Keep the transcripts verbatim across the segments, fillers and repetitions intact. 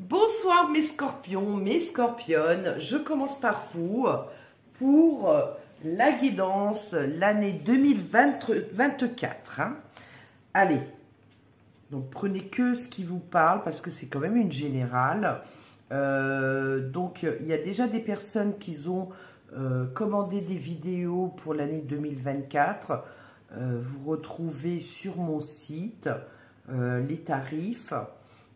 Bonsoir mes scorpions, mes scorpionnes, je commence par vous pour la guidance l'année deux mille vingt-quatre. Hein. Allez, donc prenez que ce qui vous parle parce que c'est quand même une générale. Euh, donc il y a déjà des personnes qui ont euh, commandé des vidéos pour l'année deux mille vingt-quatre. Euh, vous retrouvez sur mon site euh, les tarifs.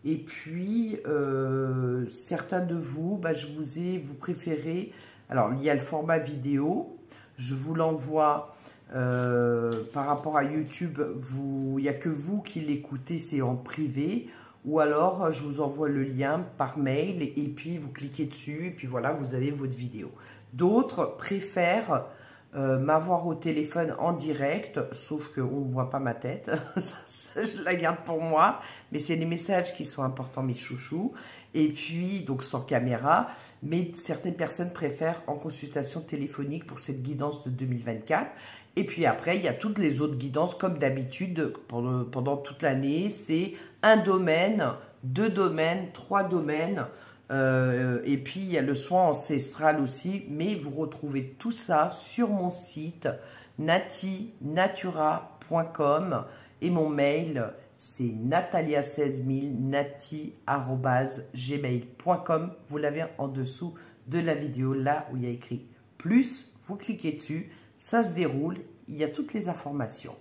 Et puis, euh, certains de vous, bah, je vous ai, vous préférez, alors il y a le format vidéo, je vous l'envoie euh, par rapport à YouTube, vous, il n'y a que vous qui l'écoutez, c'est en privé, ou alors je vous envoie le lien par mail, et, et puis vous cliquez dessus, et puis voilà, vous avez votre vidéo. D'autres préfèrent euh, m'avoir au téléphone en direct, sauf qu'on ne voit pas ma tête, je la garde pour moi, mais c'est les messages qui sont importants, mes chouchous. Et puis, donc sans caméra, mais certaines personnes préfèrent en consultation téléphonique pour cette guidance de deux mille vingt-quatre. Et puis après, il y a toutes les autres guidances, comme d'habitude, pendant, pendant toute l'année. C'est un domaine, deux domaines, trois domaines. Euh, et puis, il y a le soin ancestral aussi. Mais vous retrouvez tout ça sur mon site nati natura point com. Et mon mail, c'est natalia un six mille nati arobase gmail point com. Vous l'avez en dessous de la vidéo, là où il y a écrit « plus ». Vous cliquez dessus, ça se déroule, il y a toutes les informations.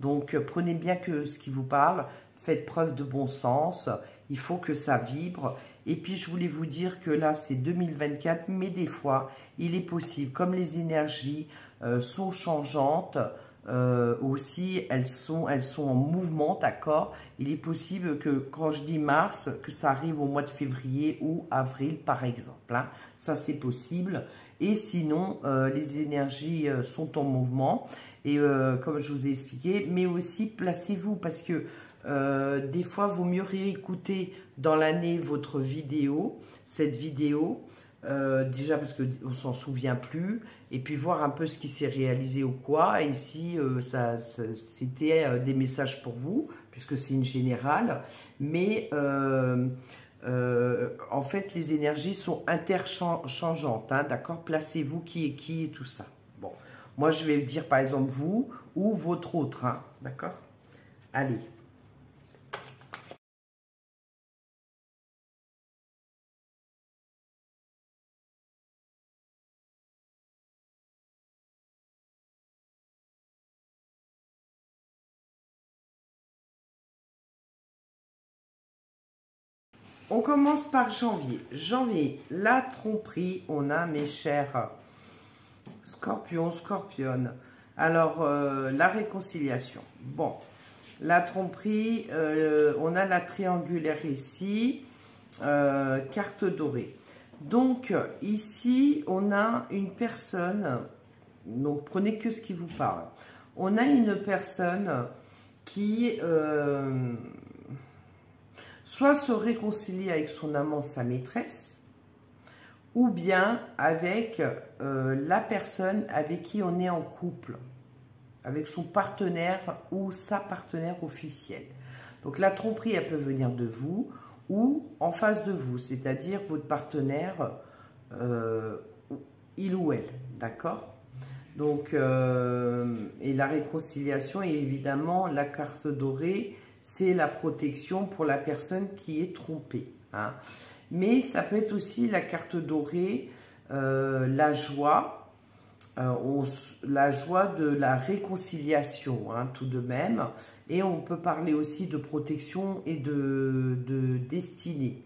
Donc, prenez bien que ce qui vous parle, faites preuve de bon sens, il faut que ça vibre. Et puis, je voulais vous dire que là, c'est deux mille vingt-quatre, mais des fois, il est possible, comme les énergies euh, sont changeantes, Euh, aussi, elles sont, elles sont en mouvement, d'accord? Il est possible que, quand je dis mars, que ça arrive au mois de février ou avril, par exemple. Hein. Ça, c'est possible. Et sinon, euh, les énergies euh, sont en mouvement. Et euh, comme je vous ai expliqué, mais aussi, placez-vous. Parce que, euh, des fois, il vaut mieux réécouter dans l'année votre vidéo, cette vidéo. Euh, déjà parce qu'on ne s'en souvient plus, et puis voir un peu ce qui s'est réalisé ou quoi, et si euh, ça, ça, c'était euh, des messages pour vous, puisque c'est une générale, mais euh, euh, en fait les énergies sont interchangeantes, hein, d'accord? Placez-vous qui est qui et tout ça. Bon, moi je vais dire par exemple vous ou votre autre, hein, d'accord? Allez. On commence par janvier. Janvier, la tromperie, on a mes chers scorpions, scorpionnes. Alors, euh, la réconciliation. Bon, la tromperie, euh, on a la triangulaire ici, euh, carte dorée. Donc, ici, on a une personne, donc prenez que ce qui vous parle. On a une personne qui... Euh, soit se réconcilier avec son amant, sa maîtresse, ou bien avec euh, la personne avec qui on est en couple, avec son partenaire ou sa partenaire officielle. Donc la tromperie, elle peut venir de vous ou en face de vous, c'est-à-dire votre partenaire, euh, il ou elle, d'accord ? Donc, euh, et la réconciliation, et évidemment, la carte dorée, c'est la protection pour la personne qui est trompée. Hein. Mais ça peut être aussi la carte dorée, euh, la joie, euh, on, la joie de la réconciliation, hein, tout de même. Et on peut parler aussi de protection et de, de destinée.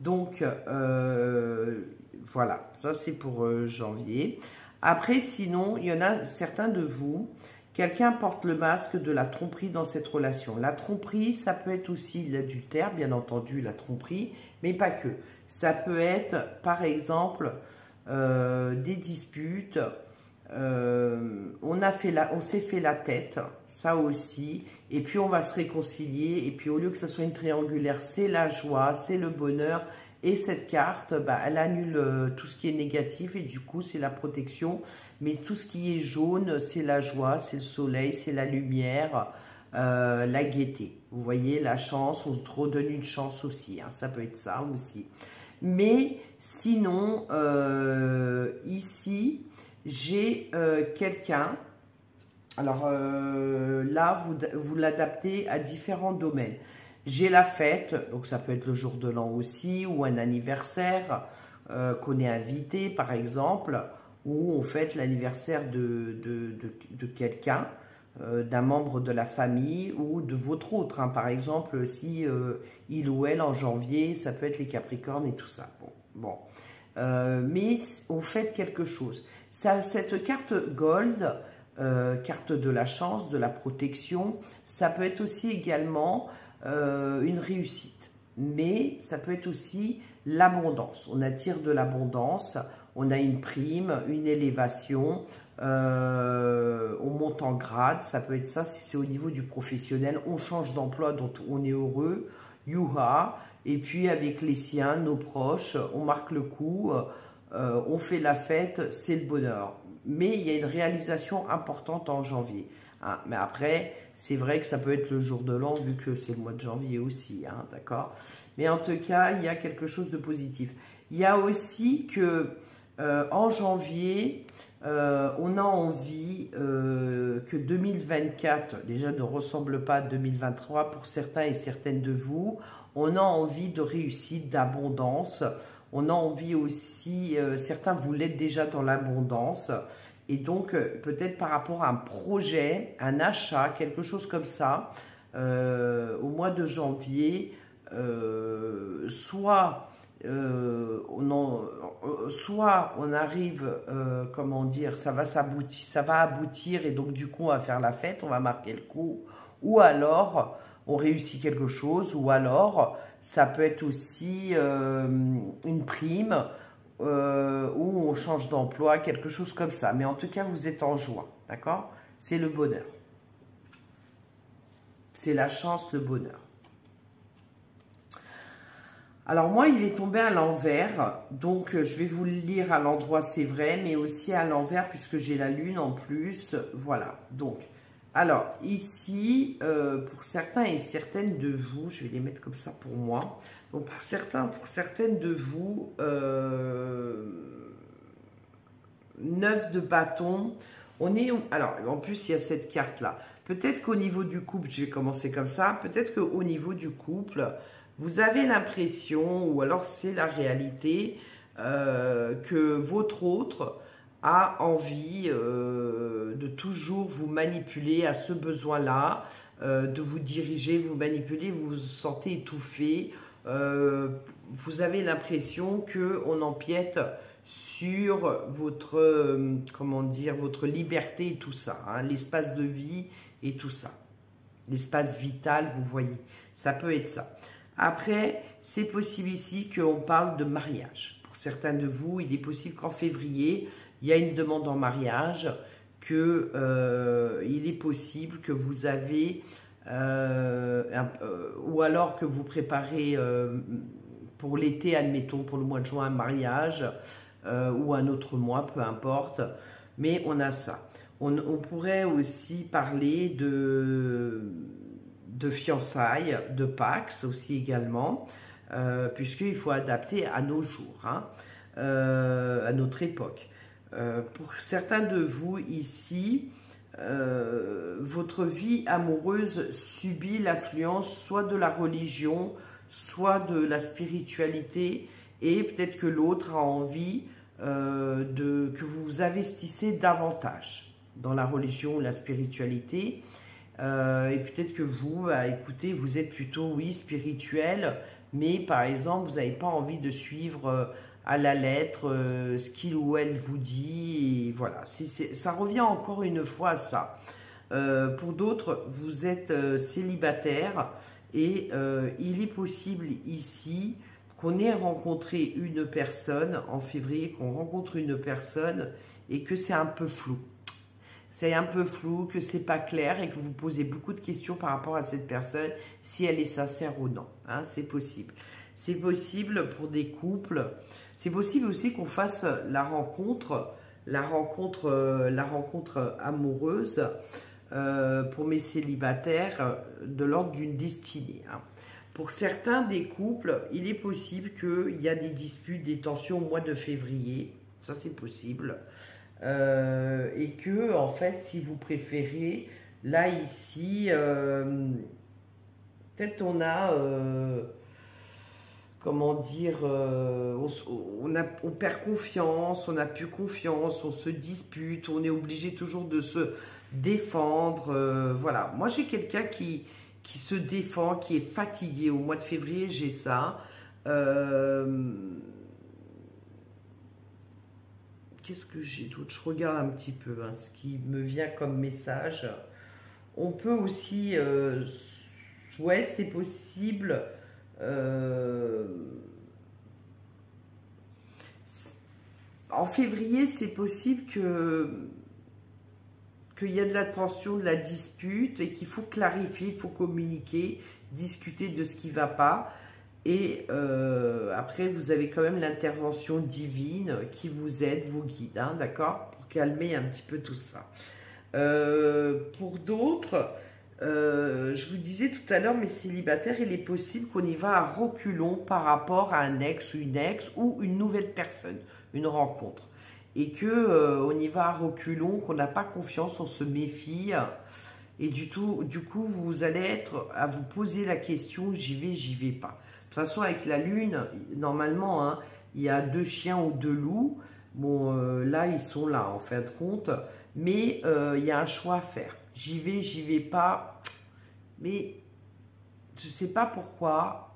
Donc, euh, voilà, ça c'est pour euh, janvier. Après, sinon, il y en a certains de vous... Quelqu'un porte le masque de la tromperie dans cette relation. La tromperie, ça peut être aussi l'adultère, bien entendu, la tromperie, mais pas que. Ça peut être, par exemple, euh, des disputes. Euh, on a fait la, on s'est fait la tête, ça aussi. Et puis, on va se réconcilier. Et puis, au lieu que ça soit une triangulaire, c'est la joie, c'est le bonheur. Et cette carte, bah, elle annule tout ce qui est négatif et du coup, c'est la protection. Mais tout ce qui est jaune, c'est la joie, c'est le soleil, c'est la lumière. euh, la gaieté. Vous voyez, la chance, on se redonne une chance aussi, hein, ça peut être ça aussi. Mais sinon, euh, ici, j'ai euh, quelqu'un, alors euh, là, vous, vous l'adaptez à différents domaines. J'ai la fête, donc ça peut être le jour de l'an aussi, ou un anniversaire euh, qu'on est invité, par exemple, où on fête l'anniversaire de, de, de, de quelqu'un, euh, d'un membre de la famille ou de votre autre. Hein. Par exemple, si euh, il ou elle en janvier, ça peut être les Capricornes et tout ça. Bon, bon. Euh, mais on fête quelque chose. Ça, cette carte Gold, euh, carte de la chance, de la protection, ça peut être aussi également euh, une réussite. Mais ça peut être aussi l'abondance. On attire de l'abondance. On a une prime, une élévation, euh, on monte en grade, ça peut être ça, si c'est au niveau du professionnel, on change d'emploi, donc on est heureux, youha, et puis avec les siens, nos proches, on marque le coup, euh, on fait la fête, c'est le bonheur. Mais il y a une réalisation importante en janvier. Hein. Mais après, c'est vrai que ça peut être le jour de l'an, vu que c'est le mois de janvier aussi, hein, d'accord? Mais en tout cas, il y a quelque chose de positif. Il y a aussi que... Euh, en janvier, euh, on a envie euh, que deux mille vingt-quatre, déjà ne ressemble pas à deux mille vingt-trois pour certains et certaines de vous, on a envie de réussite, d'abondance, on a envie aussi, euh, certains vous l'êtes déjà dans l'abondance, et donc euh, peut-être par rapport à un projet, un achat, quelque chose comme ça, euh, au mois de janvier, euh, soit... Euh, on en, euh, soit on arrive, euh, comment dire, ça va s'aboutir, ça va aboutir et donc du coup on va faire la fête, on va marquer le coup, ou alors on réussit quelque chose, ou alors ça peut être aussi euh, une prime euh, ou on change d'emploi, quelque chose comme ça. Mais en tout cas vous êtes en joie, d'accord? C'est le bonheur, c'est la chance, le bonheur. Alors moi, il est tombé à l'envers, donc je vais vous le lire à l'endroit, c'est vrai, mais aussi à l'envers puisque j'ai la lune en plus, voilà. Donc, alors ici, euh, pour certains et certaines de vous, je vais les mettre comme ça pour moi, donc pour certains, pour certaines de vous, euh, neuf de bâton, on est, alors en plus il y a cette carte-là, peut-être qu'au niveau du couple, je vais commencer comme ça, peut-être qu'au niveau du couple, vous avez l'impression, ou alors c'est la réalité, euh, que votre autre a envie euh, de toujours vous manipuler, à ce besoin-là, euh, de vous diriger, vous manipuler, vous vous sentez étouffé, euh, vous avez l'impression qu'on empiète sur votre, euh, comment dire, votre liberté et tout ça, hein, l'espace de vie et tout ça, l'espace vital, vous voyez, ça peut être ça. Après, c'est possible ici qu'on parle de mariage. Pour certains de vous, il est possible qu'en février, il y a une demande en mariage, que euh, il est possible que vous avez, euh, un, euh, ou alors que vous préparez euh, pour l'été, admettons, pour le mois de juin, un mariage, euh, ou un autre mois, peu importe, mais on a ça. On, on pourrait aussi parler de... de fiançailles, de Pax aussi également, euh, puisqu'il faut adapter à nos jours, hein, euh, à notre époque. Euh, pour certains de vous ici, euh, votre vie amoureuse subit l'affluence soit de la religion, soit de la spiritualité, et peut-être que l'autre a envie euh, de, que vous vous investissez davantage dans la religion ou la spiritualité. Euh, et peut-être que vous, bah, écoutez, vous êtes plutôt, oui, spirituel, mais par exemple, vous n'avez pas envie de suivre euh, à la lettre euh, ce qu'il ou elle vous dit, et voilà. C'est, c'est, ça revient encore une fois à ça. Euh, pour d'autres, vous êtes euh, célibataire, et euh, il est possible ici qu'on ait rencontré une personne, en février, qu'on rencontre une personne, et que c'est un peu flou. C'est un peu flou, que c'est pas clair et que vous posez beaucoup de questions par rapport à cette personne, si elle est sincère ou non. Hein, c'est possible. C'est possible pour des couples. C'est possible aussi qu'on fasse la rencontre, la rencontre, la rencontre amoureuse euh, pour mes célibataires, de l'ordre d'une destinée. Hein. Pour certains des couples, il est possible qu'il y a des disputes, des tensions au mois de février. Ça, c'est possible. Euh, et que, en fait, si vous préférez, là, ici, euh, peut-être on a... Euh, comment dire, euh, on, on, a, on perd confiance, on n'a plus confiance, on se dispute, on est obligé toujours de se défendre. Euh, voilà, moi j'ai quelqu'un qui, qui se défend, qui est fatigué. Au mois de février, j'ai ça. Euh, Qu'est-ce que j'ai d'autre? Je regarde un petit peu hein, ce qui me vient comme message. On peut aussi, euh, ouais, c'est possible... Euh, en février, c'est possible que qu'il y a de la tension, de la dispute et qu'il faut clarifier, il faut communiquer, discuter de ce qui ne va pas. Et euh, après, vous avez quand même l'intervention divine qui vous aide, vous guide, hein, d'accord, pour calmer un petit peu tout ça. Euh, pour d'autres... Euh, je vous disais tout à l'heure, mes célibataires, il est possible qu'on y va à reculons par rapport à un ex, une ex ou une nouvelle personne, une rencontre. Et qu'on euh, y va à reculons, qu'on n'a pas confiance, on se méfie. Et du, tout, du coup, vous allez être à vous poser la question, j'y vais, j'y vais pas. De toute façon, avec la lune, normalement, hein, il y a deux chiens ou deux loups. Bon, euh, là, ils sont là, en fin de compte. Mais euh, il y a un choix à faire. J'y vais, j'y vais pas, mais je sais pas pourquoi,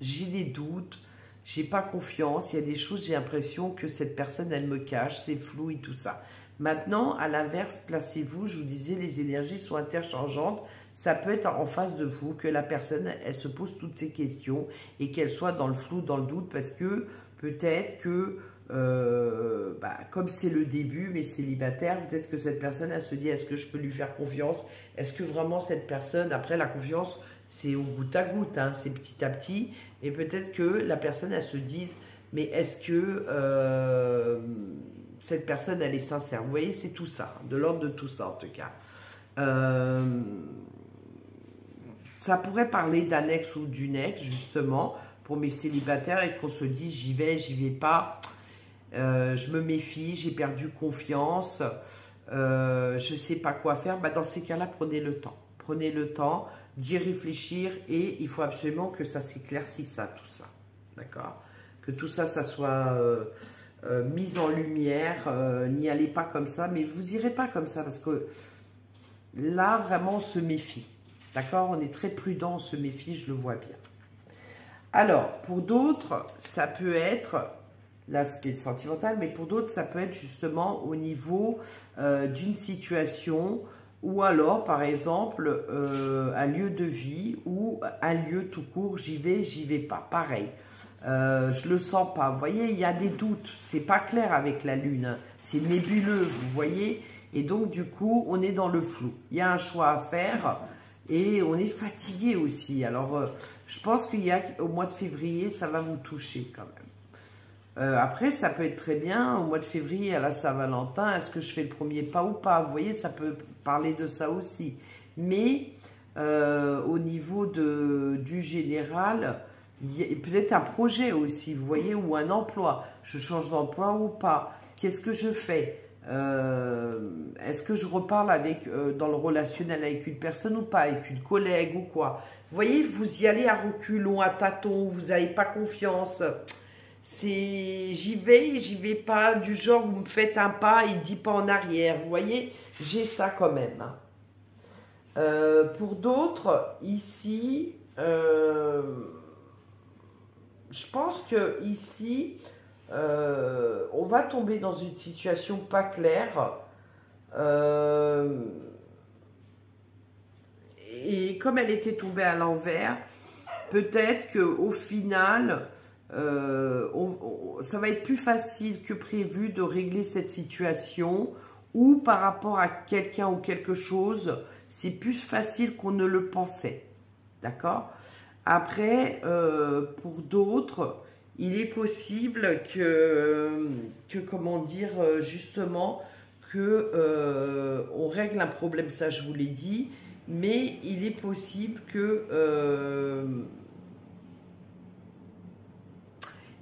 j'ai des doutes, j'ai pas confiance, il y a des choses, j'ai l'impression que cette personne, elle me cache, c'est flou et tout ça. Maintenant, à l'inverse, placez-vous, je vous disais, les énergies sont interchangeantes, ça peut être en face de vous que la personne, elle se pose toutes ces questions et qu'elle soit dans le flou, dans le doute, parce que peut-être que... Euh, bah, comme c'est le début, mes célibataires, peut-être que cette personne, elle se dit, est-ce que je peux lui faire confiance? Est-ce que vraiment cette personne, après la confiance, c'est au goutte à goutte, hein, c'est petit à petit, et peut-être que la personne, elle se dise, mais est-ce que euh, cette personne, elle est sincère? Vous voyez, c'est tout ça, de l'ordre de tout ça en tout cas. Euh, ça pourrait parler d'un ex ou d'une ex, justement, pour mes célibataires, et qu'on se dise, j'y vais, j'y vais pas. Euh, je me méfie, j'ai perdu confiance, euh, je ne sais pas quoi faire. Bah, dans ces cas-là, prenez le temps. Prenez le temps d'y réfléchir et il faut absolument que ça s'éclaircisse, ça, tout ça. D'accord? Que tout ça, ça soit euh, euh, mis en lumière. Euh, n'y allez pas comme ça, mais vous n'irez pas comme ça parce que là, vraiment, on se méfie. D'accord? On est très prudent, on se méfie, je le vois bien. Alors, pour d'autres, ça peut être... Là, c'était sentimental, mais pour d'autres, ça peut être justement au niveau euh, d'une situation ou alors, par exemple, euh, un lieu de vie ou un lieu tout court, j'y vais, j'y vais pas. Pareil, euh, je le sens pas. Vous voyez, il y a des doutes. C'est pas clair avec la Lune. Hein. C'est nébuleux, vous voyez. Et donc, du coup, on est dans le flou. Il y a un choix à faire et on est fatigué aussi. Alors, euh, je pense qu'il y a au mois de février, ça va vous toucher quand même. Euh, après, ça peut être très bien, au mois de février, à la Saint-Valentin, est-ce que je fais le premier pas ou pas? Vous voyez, ça peut parler de ça aussi. Mais, euh, au niveau de, du général, il y a peut-être un projet aussi, vous voyez, ou un emploi. Je change d'emploi ou pas? Qu'est-ce que je fais? euh, Est-ce que je reparle avec, euh, dans le relationnel avec une personne ou pas? Avec une collègue ou quoi? Vous voyez, vous y allez à reculons, à tâtons, vous n'avez pas confiance... C'est j'y vais, j'y vais pas, du genre vous me faites un pas et dix pas en arrière. Vous voyez, j'ai ça quand même. Euh, pour d'autres, ici, euh, je pense que ici, euh, on va tomber dans une situation pas claire. Euh, et comme elle était tombée à l'envers, peut-être qu'au final... Euh, on, on, ça va être plus facile que prévu de régler cette situation ou par rapport à quelqu'un ou quelque chose, c'est plus facile qu'on ne le pensait, d'accord? Après, euh, pour d'autres, il est possible que, que comment dire, justement, que euh, on règle un problème, ça je vous l'ai dit, mais il est possible que euh,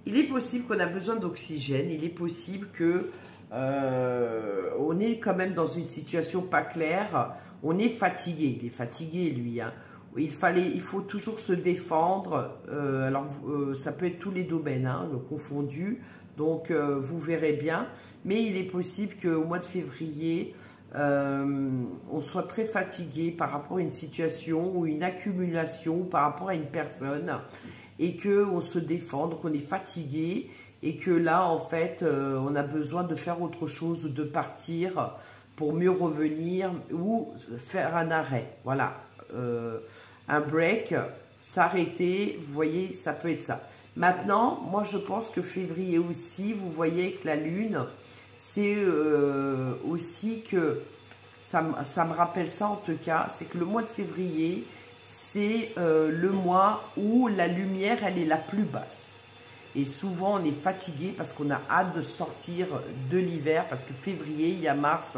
il est possible qu'on a besoin d'oxygène, il est possible que euh, on est quand même dans une situation pas claire, on est fatigué, il est fatigué lui, hein. Il, fallait, il faut toujours se défendre, euh, alors euh, ça peut être tous les domaines, hein, le confondu, donc euh, vous verrez bien, mais il est possible qu'au mois de février, euh, on soit très fatigué par rapport à une situation ou une accumulation, par rapport à une personne, et qu'on se défend, donc on est fatigué, et que là en fait, euh, on a besoin de faire autre chose, de partir pour mieux revenir, ou faire un arrêt, voilà. Euh, un break, s'arrêter, vous voyez, ça peut être ça. Maintenant, moi je pense que février aussi, vous voyez que la lune, c'est euh, aussi que, ça, ça me rappelle ça en tout cas, c'est que le mois de février, c'est euh, le mois où la lumière, elle est la plus basse. Et souvent, on est fatigué parce qu'on a hâte de sortir de l'hiver, parce que février, il y a mars,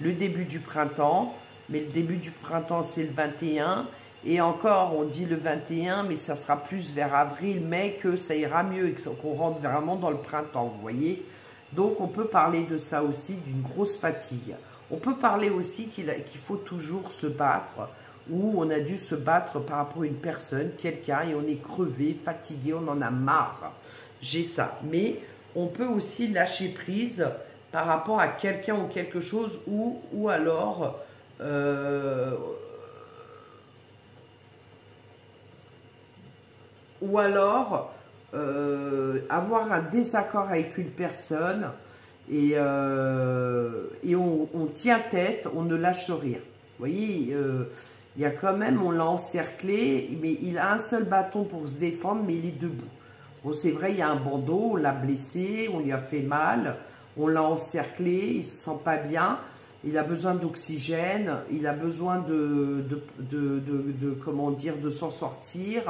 le début du printemps, mais le début du printemps, c'est le vingt et un. Et encore, on dit le vingt et un, mais ça sera plus vers avril, mai, que ça ira mieux, qu'on rentre vraiment dans le printemps, vous voyez. Donc, on peut parler de ça aussi, d'une grosse fatigue. On peut parler aussi qu'il qu'il faut toujours se battre, ou on a dû se battre par rapport à une personne, quelqu'un, et on est crevé, fatigué, on en a marre. J'ai ça. Mais on peut aussi lâcher prise par rapport à quelqu'un ou quelque chose, ou, ou alors... Euh, ou alors euh, avoir un désaccord avec une personne et, euh, et on, on tient tête, on ne lâche rien. Vous voyez, euh, il y a quand même, on l'a encerclé, mais il a un seul bâton pour se défendre, mais il est debout. Bon, c'est vrai, il y a un bandeau, on l'a blessé, on lui a fait mal, on l'a encerclé, il ne se sent pas bien. Il a besoin d'oxygène, il a besoin de, de, de, de, de comment dire, de s'en sortir,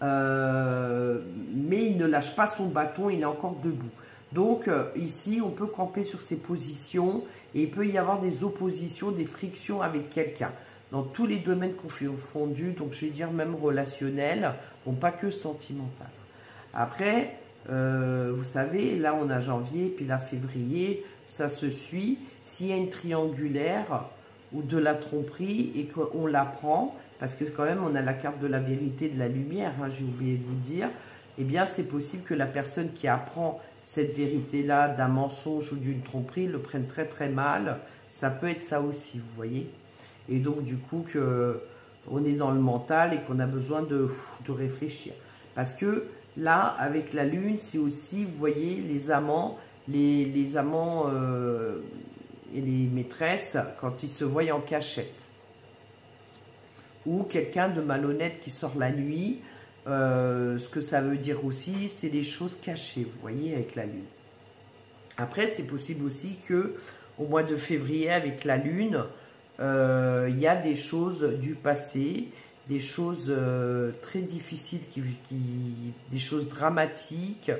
euh, mais il ne lâche pas son bâton, il est encore debout. Donc ici, on peut camper sur ses positions et il peut y avoir des oppositions, des frictions avec quelqu'un, dans tous les domaines confondus, donc je vais dire même relationnel, bon pas que sentimental. Après, euh, vous savez, là on a janvier, puis là février, ça se suit. S'il y a une triangulaire ou de la tromperie et qu'on la prend, parce que quand même on a la carte de la vérité, de la lumière, hein, j'ai oublié de vous le dire, eh bien c'est possible que la personne qui apprend cette vérité-là d'un mensonge ou d'une tromperie le prenne très très mal. Ça peut être ça aussi, vous voyez. Et donc du coup, que on est dans le mental et qu'on a besoin de, de réfléchir. Parce que là, avec la lune, c'est aussi, vous voyez, les amants, les, les amants... Euh, et les maîtresses, quand ils se voient en cachette. Ou quelqu'un de malhonnête qui sort la nuit. Euh, ce que ça veut dire aussi, c'est des choses cachées, vous voyez, avec la lune. Après, c'est possible aussi que au mois de février, avec la lune, euh, il y a des choses du passé, des choses euh, très difficiles, qui, qui, des choses dramatiques,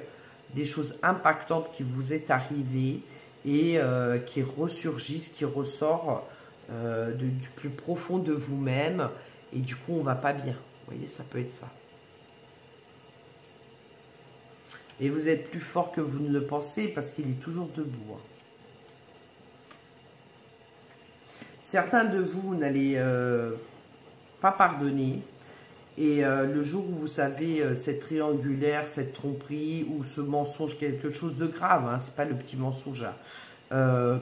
des choses impactantes qui vous est arrivées, et euh, qui ressurgissent, qui ressort euh, de, du plus profond de vous-même, et du coup, on va pas bien. Vous voyez, ça peut être ça. Et vous êtes plus fort que vous ne le pensez, parce qu'il est toujours debout. Hein. Certains de vous n'allez euh, pas pardonner, et euh, le jour où vous savez euh, cette triangulaire, cette tromperie ou ce mensonge, quelque chose de grave, hein, c'est pas le petit mensonge, hein. euh,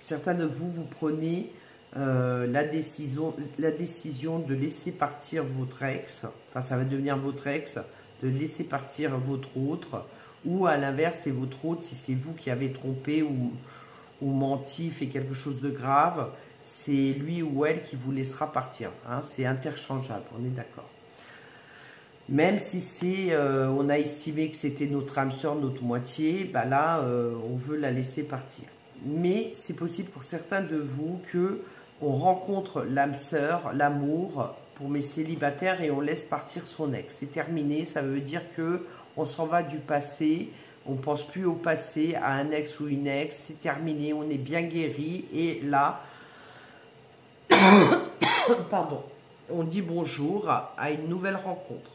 certains de vous, vous prenez euh, la, décision, la décision de laisser partir votre ex, enfin ça va devenir votre ex, de laisser partir votre autre, ou à l'inverse, c'est votre autre, si c'est vous qui avez trompé ou, ou menti, fait quelque chose de grave, c'est lui ou elle qui vous laissera partir. Hein, c'est interchangeable, on est d'accord. Même si c'est, euh, on a estimé que c'était notre âme sœur, notre moitié, bah là, euh, on veut la laisser partir. Mais c'est possible pour certains de vous que on rencontre l'âme sœur, l'amour, pour mes célibataires, et on laisse partir son ex. C'est terminé, ça veut dire que on s'en va du passé, on ne pense plus au passé, à un ex ou une ex, c'est terminé, on est bien guéri, et là, pardon, on dit bonjour à une nouvelle rencontre.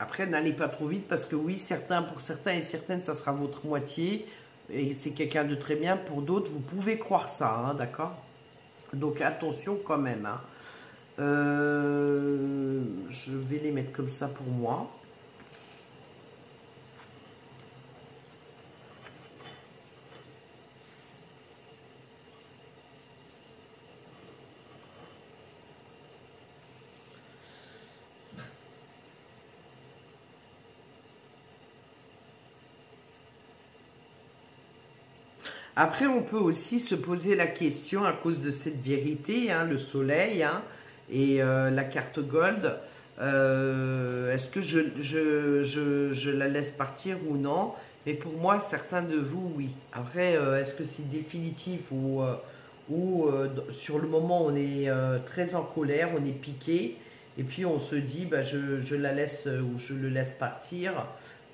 Après, n'allez pas trop vite parce que oui, certains, pour certains et certaines, ça sera votre moitié et c'est quelqu'un de très bien. Pour d'autres, vous pouvez croire ça, hein, d'accord? Donc attention quand même. Hein. Euh, je vais les mettre comme ça pour moi. Après, on peut aussi se poser la question à cause de cette vérité, hein, le soleil hein, et euh, la carte gold. Euh, Est-ce que je, je, je, je la laisse partir ou non? Mais pour moi, certains de vous, oui. Après, euh, est-ce que c'est définitif ou, euh, ou euh, sur le moment, on est euh, très en colère, on est piqué et puis on se dit, bah, je, je la laisse ou je le laisse partir,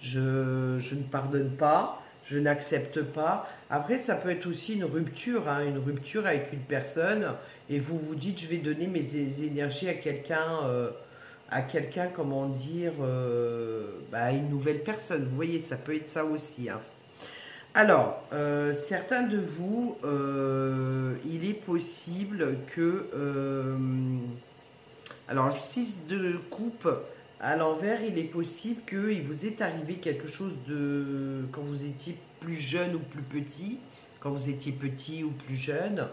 je, je ne pardonne pas. Je n'accepte pas. Après, ça peut être aussi une rupture, hein, une rupture avec une personne, et vous vous dites, je vais donner mes énergies à quelqu'un, euh, à quelqu'un, comment dire, euh, bah, une nouvelle personne. Vous voyez, ça peut être ça aussi. Hein. Alors, euh, certains de vous, euh, il est possible que... Euh, alors, le six de coupe... À l'envers, il est possible qu'il vous est arrivé quelque chose de... Quand vous étiez plus jeune ou plus petit, quand vous étiez petit ou plus jeune,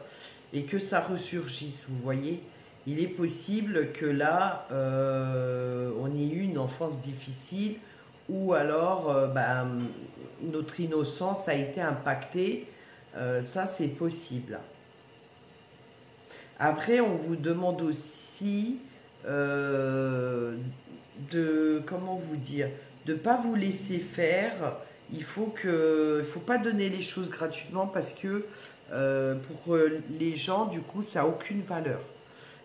et que ça ressurgisse, vous voyez. Il est possible que là, euh, on ait eu une enfance difficile, ou alors, euh, ben, notre innocence a été impactée. Euh, ça, c'est possible. Après, on vous demande aussi... Euh, de, comment vous dire, de ne pas vous laisser faire, il faut que, il faut pas donner les choses gratuitement parce que euh, pour les gens, du coup, ça n'a aucune valeur.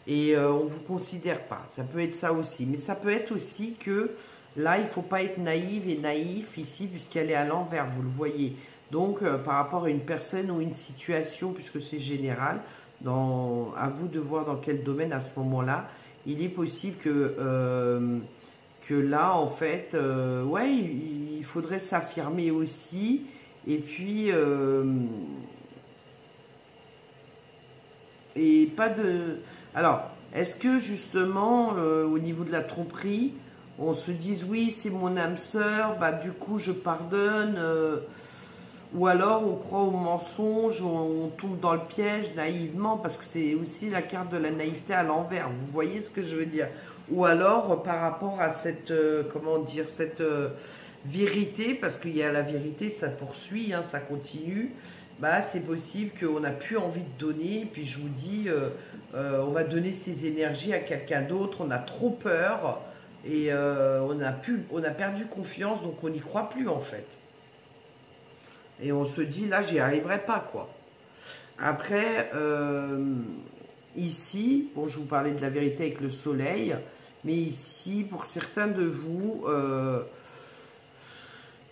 Et euh, on ne vous considère pas, ça peut être ça aussi. Mais ça peut être aussi que, là, il ne faut pas être naïve et naïf ici, puisqu'elle est à l'envers, vous le voyez. Donc, euh, par rapport à une personne ou une situation, puisque c'est général, dans, à vous de voir dans quel domaine à ce moment-là, il est possible que... Euh, que là, en fait, euh, ouais, il faudrait s'affirmer aussi. Et puis, euh, et pas de... Alors, est-ce que justement, euh, au niveau de la tromperie, on se dise, oui, c'est mon âme sœur, bah, du coup, je pardonne. Euh, ou alors, on croit au mensonge, on, on tombe dans le piège naïvement, parce que c'est aussi la carte de la naïveté à l'envers. Vous voyez ce que je veux dire ? Ou alors, par rapport à cette, euh, comment dire, cette euh, vérité, parce qu'il y a la vérité, ça poursuit, hein, ça continue, bah, c'est possible qu'on n'a plus envie de donner, et puis je vous dis, euh, euh, on va donner ses énergies à quelqu'un d'autre, on a trop peur, et euh, on, a pu, on a perdu confiance, donc on n'y croit plus, en fait. Et on se dit, là, j'y arriverai pas, quoi. Après, euh, ici, bon, je vous parlais de la vérité avec le soleil, mais ici, pour certains de vous, euh,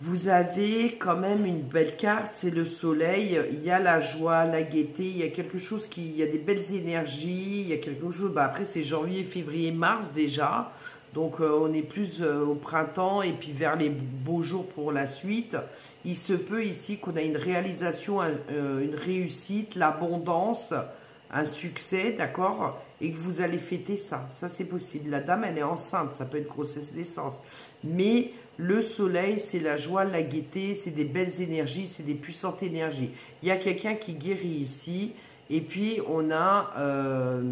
vous avez quand même une belle carte, c'est le soleil, il y a la joie, la gaieté, il y a quelque chose qui, il y a des belles énergies, il y a quelque chose, bah après c'est janvier, février, mars déjà, donc euh, on est plus euh, au printemps et puis vers les beaux jours pour la suite, il se peut ici qu'on a une réalisation, un, euh, une réussite, l'abondance, un succès, d'accord, et que vous allez fêter ça, ça c'est possible, la dame elle est enceinte, ça peut être grossesse naissance, mais le soleil c'est la joie, la gaieté, c'est des belles énergies, c'est des puissantes énergies, il y a quelqu'un qui guérit ici, et puis on a, euh,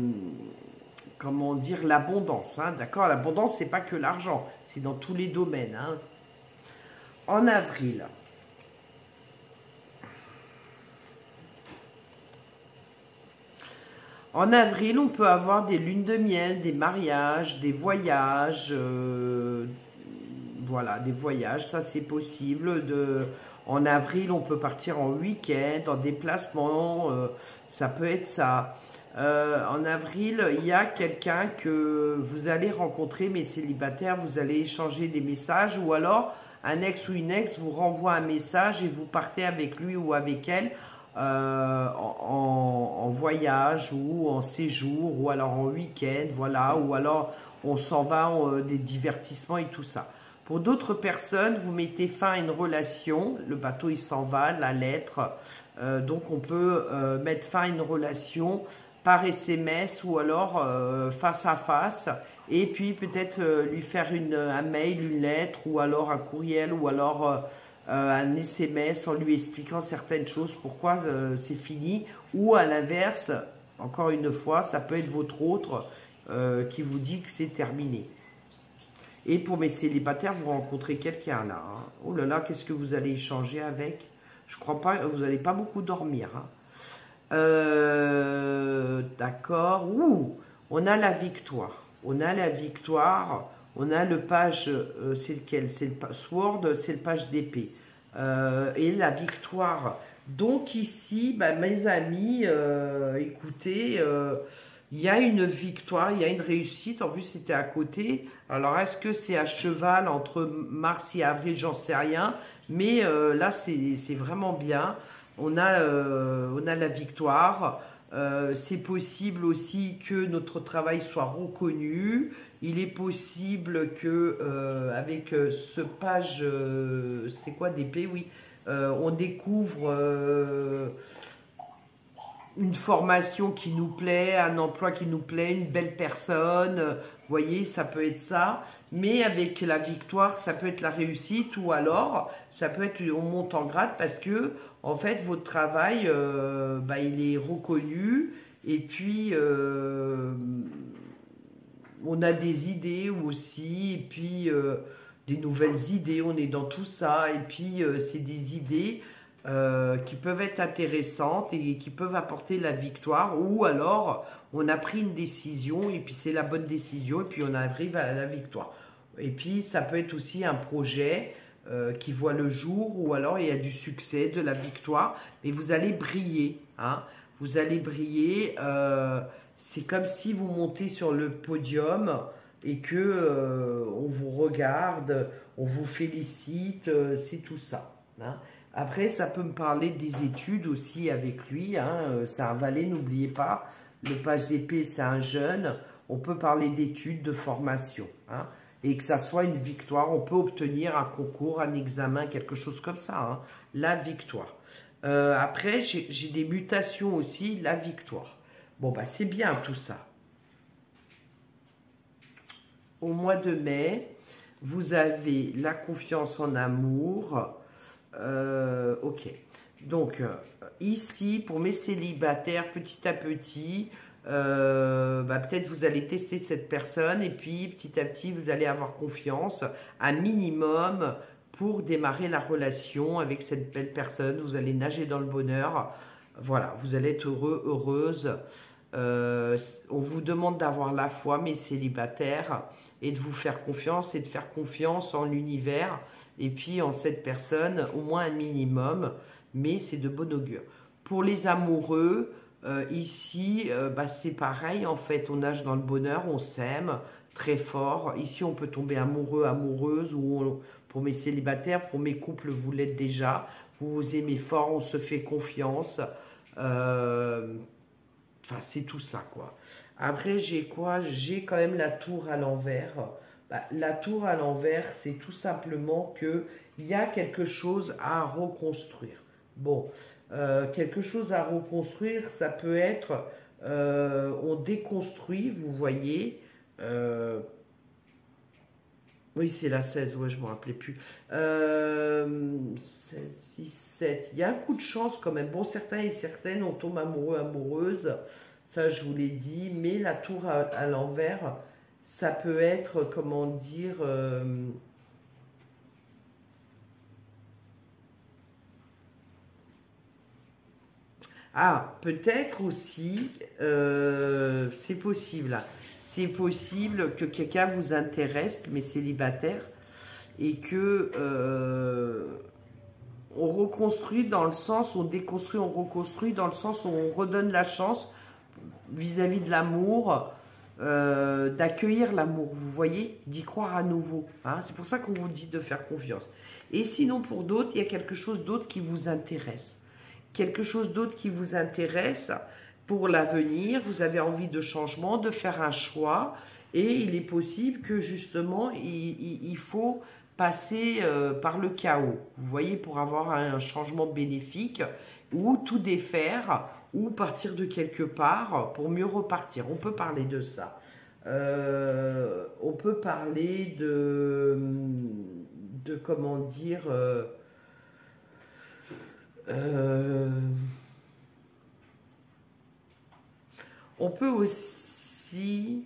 comment dire, l'abondance, hein, d'accord, l'abondance c'est pas que l'argent, c'est dans tous les domaines, hein. En avril, En avril, on peut avoir des lunes de miel, des mariages, des voyages. Euh, voilà, des voyages, ça c'est possible. De, en avril, on peut partir en week-end, en déplacement. Euh, ça peut être ça. Euh, en avril, il y a quelqu'un que vous allez rencontrer, mais célibataire, vous allez échanger des messages, ou alors un ex ou une ex vous renvoie un message et vous partez avec lui ou avec elle euh, en, en voyage ou en séjour, ou alors en week-end, voilà, ou alors on s'en va, on, des divertissements et tout ça. Pour d'autres personnes, vous mettez fin à une relation, le bateau il s'en va, la lettre, euh, donc on peut euh, mettre fin à une relation par S M S ou alors euh, face à face, et puis peut-être euh, lui faire une, un mail, une lettre, ou alors un courriel, ou alors euh, euh, un S M S en lui expliquant certaines choses, pourquoi euh, c'est fini, ou à l'inverse, encore une fois, ça peut être votre autre euh, qui vous dit que c'est terminé. Et pour mes célibataires, vous rencontrez quelqu'un là, hein. Oh là là, qu'est-ce que vous allez échanger avec? Je crois pas, vous n'allez pas beaucoup dormir, hein. Euh, d'accord, ouh, on a la victoire, on a la victoire, on a le page, euh, c'est lequel, c'est le sword, c'est le page d'épée, euh, et la victoire. Donc ici, bah, mes amis, euh, écoutez, euh, il y a une victoire, il y a une réussite, en plus c'était à côté. Alors est-ce que c'est à cheval entre mars et avril, j'en sais rien, mais euh, là c'est vraiment bien. On a, euh, on a la victoire, euh, c'est possible aussi que notre travail soit reconnu, il est possible que euh, avec ce page, euh, c'est quoi d'épée, oui, euh, on découvre euh, une formation qui nous plaît, un emploi qui nous plaît, une belle personne, vous voyez, ça peut être ça, mais avec la victoire, ça peut être la réussite, ou alors, ça peut être, on monte en grade parce que, en fait, votre travail, euh, bah, il est reconnu, et puis, euh, on a des idées aussi, et puis, euh, des nouvelles idées, on est dans tout ça, et puis, euh, c'est des idées euh, qui peuvent être intéressantes et qui peuvent apporter la victoire, ou alors, on a pris une décision, et puis c'est la bonne décision, et puis on arrive à la victoire. Et puis, ça peut être aussi un projet Euh, qui voit le jour, ou alors il y a du succès, de la victoire, mais vous allez briller, hein, vous allez briller, euh, c'est comme si vous montez sur le podium et que euh, on vous regarde, on vous félicite, euh, c'est tout ça, hein. Après ça peut me parler des études aussi avec lui, hein, euh, c'est un valet, n'oubliez pas, le page d'épée c'est un jeune, on peut parler d'études, de formation, hein. Et que ça soit une victoire, on peut obtenir un concours, un examen, quelque chose comme ça, hein. La victoire. Euh, après, j'ai des mutations aussi, la victoire. Bon, bah c'est bien tout ça. Au mois de mai, vous avez la confiance en amour. Euh, ok. Donc, ici, pour mes célibataires, petit à petit... Euh, bah peut-être vous allez tester cette personne et puis petit à petit vous allez avoir confiance, un minimum pour démarrer la relation avec cette belle personne, vous allez nager dans le bonheur, voilà, vous allez être heureux, heureuse, euh, on vous demande d'avoir la foi mes célibataires et de vous faire confiance et de faire confiance en l'univers et puis en cette personne au moins un minimum, mais c'est de bon augure. Pour les amoureux, Euh, ici, euh, bah, c'est pareil, en fait, on nage dans le bonheur, on s'aime très fort. Ici, on peut tomber amoureux, amoureuse, ou on, pour mes célibataires, pour mes couples, vous l'êtes déjà. Vous vous aimez fort, on se fait confiance. Euh, enfin, c'est tout ça, quoi. Après, j'ai quoi? J'ai quand même la tour à l'envers. Bah, la tour à l'envers, c'est tout simplement qu'il y a quelque chose à reconstruire. Bon... Euh, quelque chose à reconstruire, ça peut être, euh, on déconstruit, vous voyez, euh, oui c'est la seize, ouais, je ne me rappelais plus, euh, seize, six, sept, il y a un coup de chance quand même, bon certains et certaines, on tombe amoureux, amoureuse, ça je vous l'ai dit, mais la tour à, à l'envers, ça peut être, comment dire, euh, ah, peut-être aussi, euh, c'est possible, c'est possible que quelqu'un vous intéresse, mais célibataire, et que euh, on reconstruit dans le sens, on déconstruit, on reconstruit dans le sens où on redonne la chance vis-à-vis de l'amour, euh, d'accueillir l'amour, vous voyez, d'y croire à nouveau. Hein. C'est pour ça qu'on vous dit de faire confiance. Et sinon, pour d'autres, il y a quelque chose d'autre qui vous intéresse. Quelque chose d'autre qui vous intéresse pour l'avenir, vous avez envie de changement, de faire un choix, et il est possible que justement, il, il, il faut passer euh, par le chaos, vous voyez, pour avoir un changement bénéfique, ou tout défaire, ou partir de quelque part pour mieux repartir. On peut parler de ça. Euh, on peut parler de, de comment dire... Euh, euh, on peut aussi...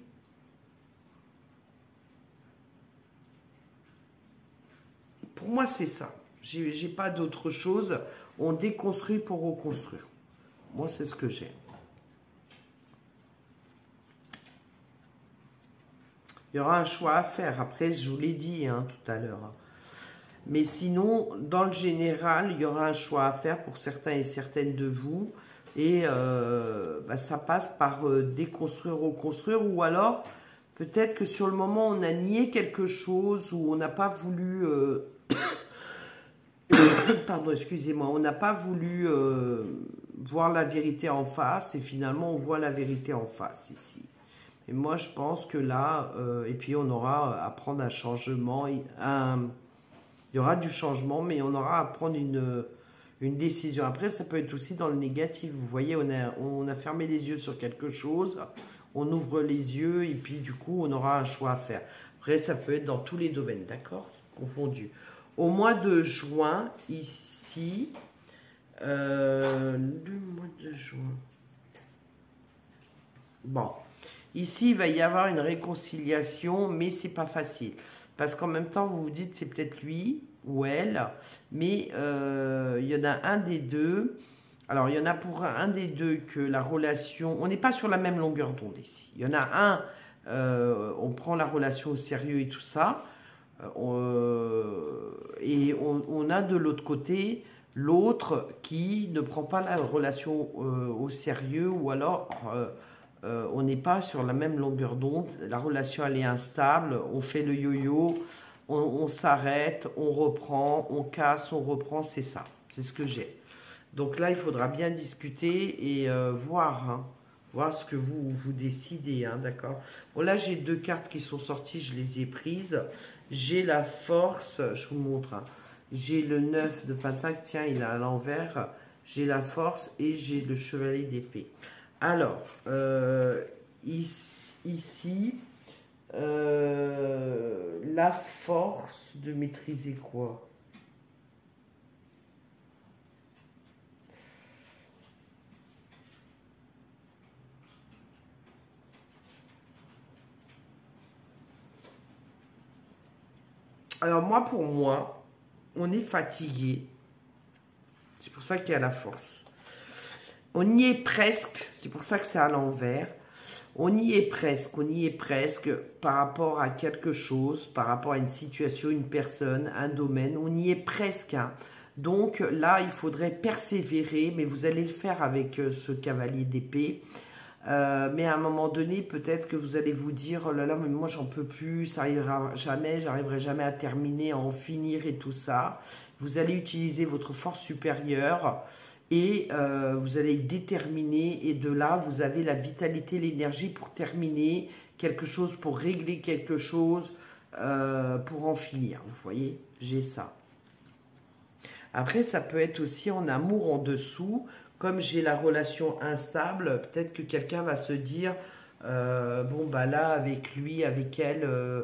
Pour moi, c'est ça. J'ai, j'ai pas d'autre chose. On déconstruit pour reconstruire. Moi, c'est ce que j'ai. Il y aura un choix à faire. Après, je vous l'ai dit hein, tout à l'heure. Mais sinon, dans le général, il y aura un choix à faire pour certains et certaines de vous. Et euh, bah, ça passe par euh, déconstruire, reconstruire. Ou alors, peut-être que sur le moment, on a nié quelque chose ou on n'a pas voulu... Euh, pardon, excusez-moi, on n'a pas voulu euh, voir la vérité en face et finalement on voit la vérité en face ici. Et moi je pense que là, euh, et puis on aura à prendre un changement, un, il y aura du changement mais on aura à prendre une, une décision. Après ça peut être aussi dans le négatif, vous voyez on a, on a fermé les yeux sur quelque chose, on ouvre les yeux et puis du coup on aura un choix à faire. Après ça peut être dans tous les domaines, d'accord, confondus. Au mois de juin, ici, euh, le mois de juin, bon, ici, il va y avoir une réconciliation, mais c'est pas facile, parce qu'en même temps, vous vous dites, c'est peut-être lui ou elle, mais euh, il y en a un des deux, alors il y en a pour un, un des deux que la relation, on n'est pas sur la même longueur d'onde ici, il y en a un, euh, on prend la relation au sérieux et tout ça, Euh, et on, on a de l'autre côté l'autre qui ne prend pas la relation euh, au sérieux ou alors euh, euh, on n'est pas sur la même longueur d'onde, la relation elle est instable, on fait le yo-yo, on, on s'arrête, on reprend, on casse, on reprend, c'est ça, c'est ce que j'ai. Donc là il faudra bien discuter et euh, voir, hein, voir ce que vous, vous décidez, hein, d'accord. Bon là j'ai deux cartes qui sont sorties, je les ai prises. J'ai la force, je vous montre, hein. J'ai le neuf de Pentacle, tiens, il est à l'envers, j'ai la force et j'ai le chevalier d'épée. Alors, euh, ici, euh, la force de maîtriser quoi? Alors moi, pour moi, on est fatigué. C'est pour ça qu'il y a la force. On y est presque. C'est pour ça que c'est à l'envers. On y est presque. On y est presque par rapport à quelque chose, par rapport à une situation, une personne, un domaine. On y est presque. Hein. Donc là, il faudrait persévérer, mais vous allez le faire avec ce cavalier d'épée. Euh, mais à un moment donné, peut-être que vous allez vous dire, oh là là, mais moi j'en peux plus, ça n'arrivera jamais, j'arriverai jamais à terminer, à en finir et tout ça. Vous allez utiliser votre force supérieure et euh, vous allez déterminer et de là, vous avez la vitalité, l'énergie pour terminer quelque chose, pour régler quelque chose, euh, pour en finir. Vous voyez, j'ai ça. Après, ça peut être aussi en amour en dessous. Comme j'ai la relation instable, peut-être que quelqu'un va se dire euh, bon, bah là, avec lui, avec elle, euh,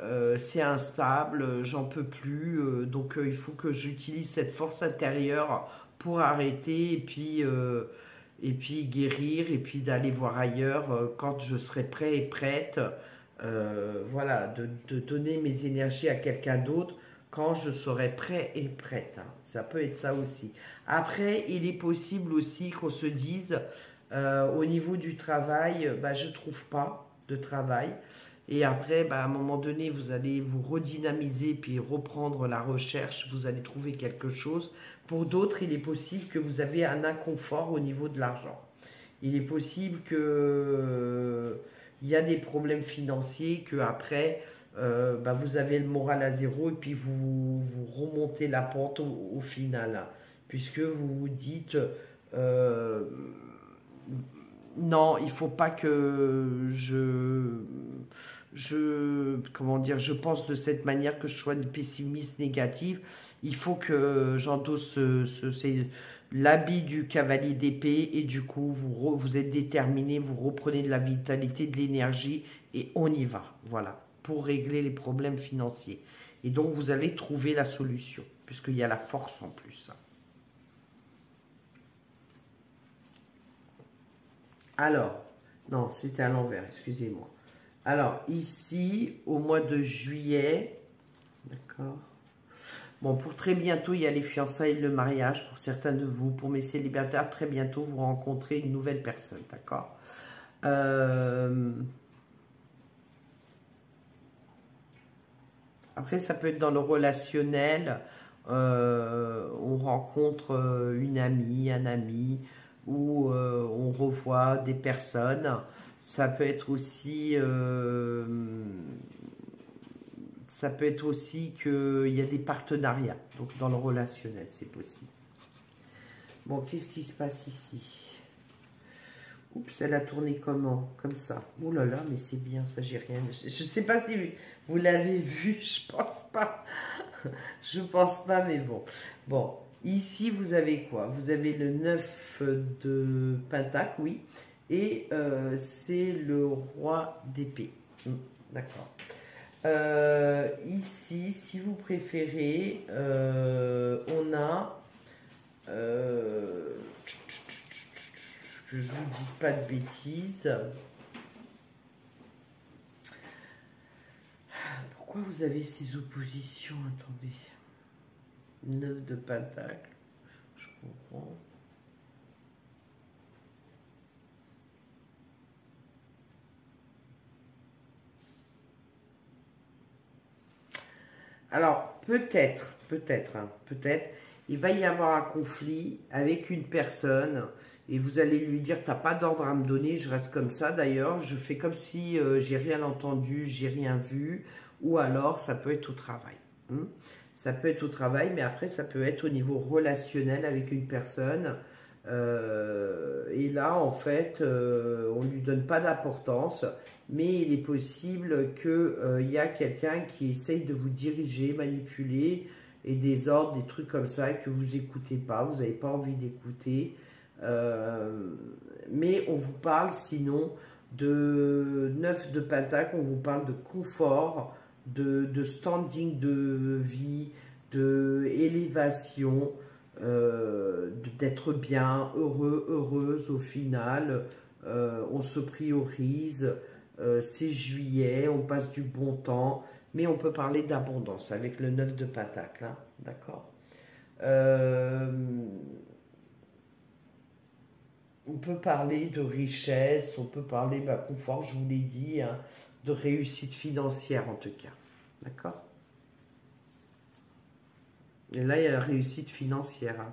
euh, c'est instable, j'en peux plus, euh, donc euh, il faut que j'utilise cette force intérieure pour arrêter et puis, euh, et puis guérir et puis d'aller voir ailleurs euh, quand je serai prêt et prête, euh, voilà, de, de donner mes énergies à quelqu'un d'autre quand je serai prêt et prête. Hein. Ça peut être ça aussi. Après, il est possible aussi qu'on se dise, euh, au niveau du travail, bah, je ne trouve pas de travail. Et après, bah, à un moment donné, vous allez vous redynamiser, puis reprendre la recherche, vous allez trouver quelque chose. Pour d'autres, il est possible que vous avez un inconfort au niveau de l'argent. il est possible qu'il euh, y a des problèmes financiers, que après euh, bah vous avez le moral à zéro et puis vous, vous remontez la pente au, au final, hein, puisque vous vous dites euh, non, il ne faut pas que je, je, comment dire, je pense de cette manière, que je sois une pessimiste négative. Il faut que j'endosse ce, ce, l'habit du cavalier d'épée, et du coup, vous, re, vous êtes déterminé, vous reprenez de la vitalité, de l'énergie, et on y va, voilà, pour régler les problèmes financiers. Et donc, vous allez trouver la solution, puisqu'il y a la force en plus. Alors, non, c'était à l'envers, excusez-moi. Alors, ici, au mois de juillet, d'accord. Bon, pour très bientôt, il y a les fiançailles, le mariage pour certains de vous. Pour mes célibataires, très bientôt, vous rencontrez une nouvelle personne, d'accord. euh... Après, ça peut être dans le relationnel. Euh, on rencontre une amie, un ami, où euh, on revoit des personnes. Ça peut être aussi, euh, ça peut être aussi qu'il y a des partenariats, donc dans le relationnel, c'est possible. Bon, qu'est-ce qui se passe ici? Oups, elle a tourné comment? Comme ça. Oh là là, mais c'est bien, ça, j'ai rien. Je ne sais pas si vous l'avez vu, je pense pas. Je pense pas, mais bon. Bon. Ici, vous avez quoi? Vous avez le neuf de Pentacle, oui, et euh, c'est le roi d'épée. Mmh, d'accord. Euh, ici, si vous préférez, euh, on a... Euh, que je ne vous dise pas de bêtises. Pourquoi vous avez ces oppositions? Attendez. neuf de Pentacle, je comprends. Alors, peut-être, peut-être, hein, peut-être, il va y avoir un conflit avec une personne et vous allez lui dire, t'as pas d'ordre à me donner, je reste comme ça d'ailleurs, je fais comme si euh, j'ai rien entendu, j'ai rien vu, ou alors ça peut être au travail. Hein. Ça peut être au travail, mais après, ça peut être au niveau relationnel avec une personne. Euh, et là, en fait, euh, on ne lui donne pas d'importance, mais il est possible qu'il euh, y a quelqu'un qui essaye de vous diriger, manipuler, et des ordres, des trucs comme ça, que vous n'écoutez pas, vous n'avez pas envie d'écouter. Euh, mais on vous parle, sinon, de neuf de Pentacle, on vous parle de confort, De, de standing de vie, de élévation, euh, d'être bien, heureux, heureuse au final. Euh, on se priorise, euh, c'est juillet, on passe du bon temps, mais on peut parler d'abondance avec le neuf de Pentacle, hein, d'accord. euh, On peut parler de richesse, on peut parler de bah, confort, je vous l'ai dit, hein, de réussite financière en tout cas, d'accord. Et là, il y a la réussite financière. Hein.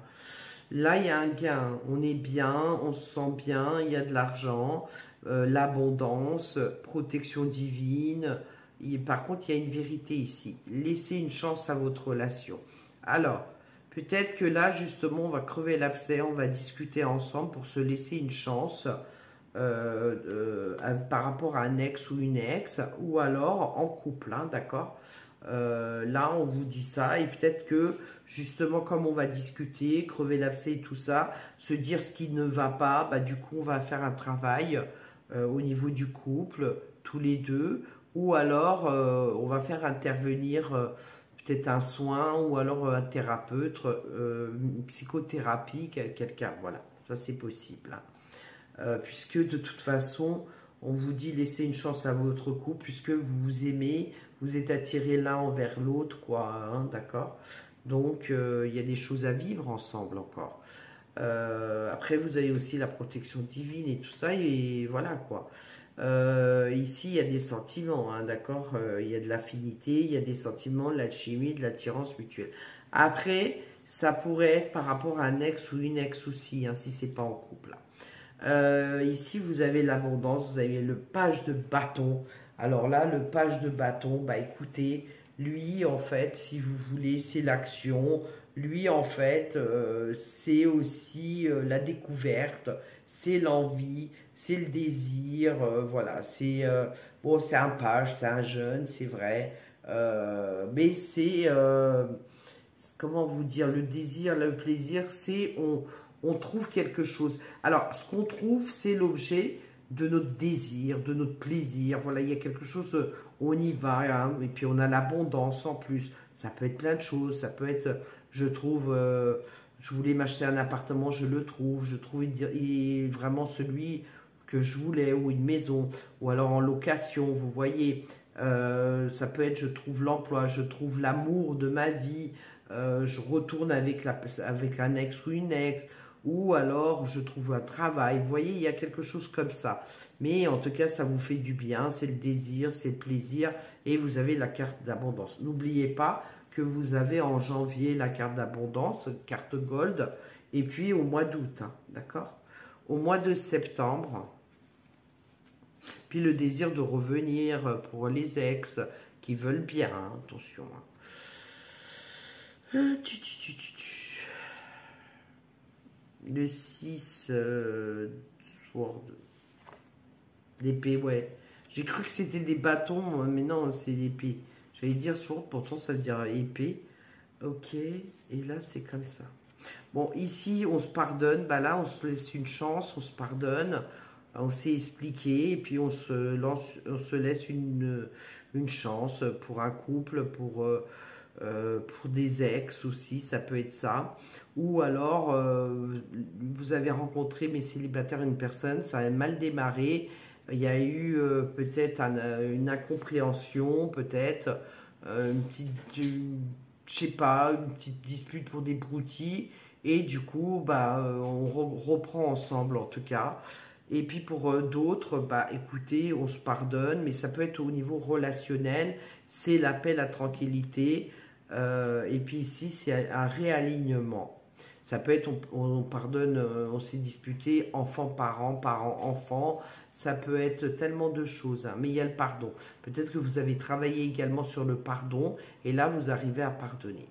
Là, il y a un gain, on est bien, on se sent bien, il y a de l'argent, euh, l'abondance, protection divine. Et par contre, il y a une vérité ici, laissez une chance à votre relation. Alors, peut-être que là, justement, on va crever l'abcès, on va discuter ensemble pour se laisser une chance, Euh, euh, à, par rapport à un ex ou une ex, ou alors en couple, hein, d'accord. euh, Là, on vous dit ça, et peut-être que, justement, comme on va discuter, crever l'abcès et tout ça, se dire ce qui ne va pas, bah, du coup, on va faire un travail euh, au niveau du couple, tous les deux, ou alors, euh, on va faire intervenir euh, peut-être un soin, ou alors euh, un thérapeute, euh, une psychothérapie, quelqu'un, voilà, ça c'est possible, hein. Euh, puisque de toute façon, on vous dit laissez une chance à votre couple, puisque vous vous aimez, vous êtes attirés l'un envers l'autre, quoi, hein, d'accord. Donc, il euh, y a des choses à vivre ensemble encore. Euh, après, vous avez aussi la protection divine et tout ça, et voilà, quoi. Euh, ici, il y a des sentiments, hein, d'accord. Il y a de l'affinité, il y a des sentiments, de l'alchimie, de l'attirance mutuelle. Après, ça pourrait être par rapport à un ex ou une ex aussi, hein, si c'est pas en couple, là. Euh, ici, vous avez l'abondance, vous avez le page de bâton. Alors là, le page de bâton, bah écoutez, lui, en fait, si vous voulez, c'est l'action. Lui, en fait, euh, c'est aussi euh, la découverte, c'est l'envie, c'est le désir. Euh, voilà, c'est euh, bon, c'est un page, c'est un jeune, c'est vrai. Euh, mais c'est, euh, comment vous dire, le désir, le plaisir, c'est on, on trouve quelque chose. Alors, ce qu'on trouve, c'est l'objet de notre désir, de notre plaisir. Voilà, il y a quelque chose, on y va, hein, et puis on a l'abondance en plus. Ça peut être plein de choses, ça peut être, je trouve, euh, je voulais m'acheter un appartement, je le trouve, je trouve il, il, vraiment celui que je voulais, ou une maison, ou alors en location, vous voyez. Euh, ça peut être je trouve l'emploi, je trouve l'amour de ma vie, euh, je retourne avec, la, avec un ex ou une ex, ou alors je trouve un travail. Vous voyez, il y a quelque chose comme ça. Mais en tout cas, ça vous fait du bien, c'est le désir, c'est le plaisir, et vous avez la carte d'abondance. N'oubliez pas que vous avez en janvier la carte d'abondance, carte gold, et puis au mois d'août, hein, d'accord? Au mois de septembre... Puis le désir de revenir pour les ex qui veulent bien, hein, attention. Le six euh, Sword d'épée, ouais. J'ai cru que c'était des bâtons, mais non, c'est l'épée. J'allais dire Sword, pourtant ça veut dire épée. Ok, et là c'est comme ça. Bon, ici on se pardonne, bah là on se laisse une chance, on se pardonne. On s'est expliqué et puis on se, lance, on se laisse une, une chance pour un couple, pour, euh, pour des ex aussi, ça peut être ça. Ou alors, euh, vous avez rencontré, mes célibataires, une personne, ça a mal démarré. Il y a eu euh, peut-être un, une incompréhension, peut-être, euh, une petite, une, je sais pas, une petite dispute pour des broutilles. Et du coup, bah, on re, reprend ensemble en tout cas. Et puis pour d'autres, bah écoutez, on se pardonne, mais ça peut être au niveau relationnel, c'est l'appel à tranquillité, euh, et puis ici c'est un réalignement. Ça peut être, on, on pardonne, on s'est disputé, enfant-parent, parent-enfant, ça peut être tellement de choses, hein, mais il y a le pardon. Peut-être que vous avez travaillé également sur le pardon, et là vous arrivez à pardonner.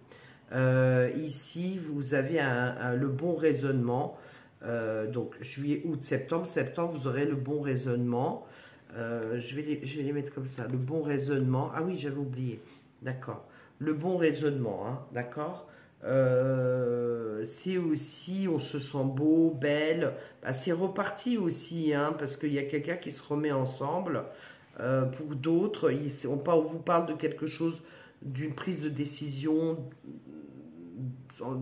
Euh, ici, vous avez un, un, le bon raisonnement. Euh, donc juillet, août, septembre, septembre vous aurez le bon raisonnement, euh, je, vais les, je vais les mettre comme ça, le bon raisonnement, ah oui j'avais oublié, d'accord, le bon raisonnement, hein, d'accord, euh, c'est aussi on se sent beau, belle, bah, c'est reparti aussi, hein, parce qu'il y a quelqu'un qui se remet ensemble, euh, pour d'autres, on, on vous parle de quelque chose, d'une prise de décision, en,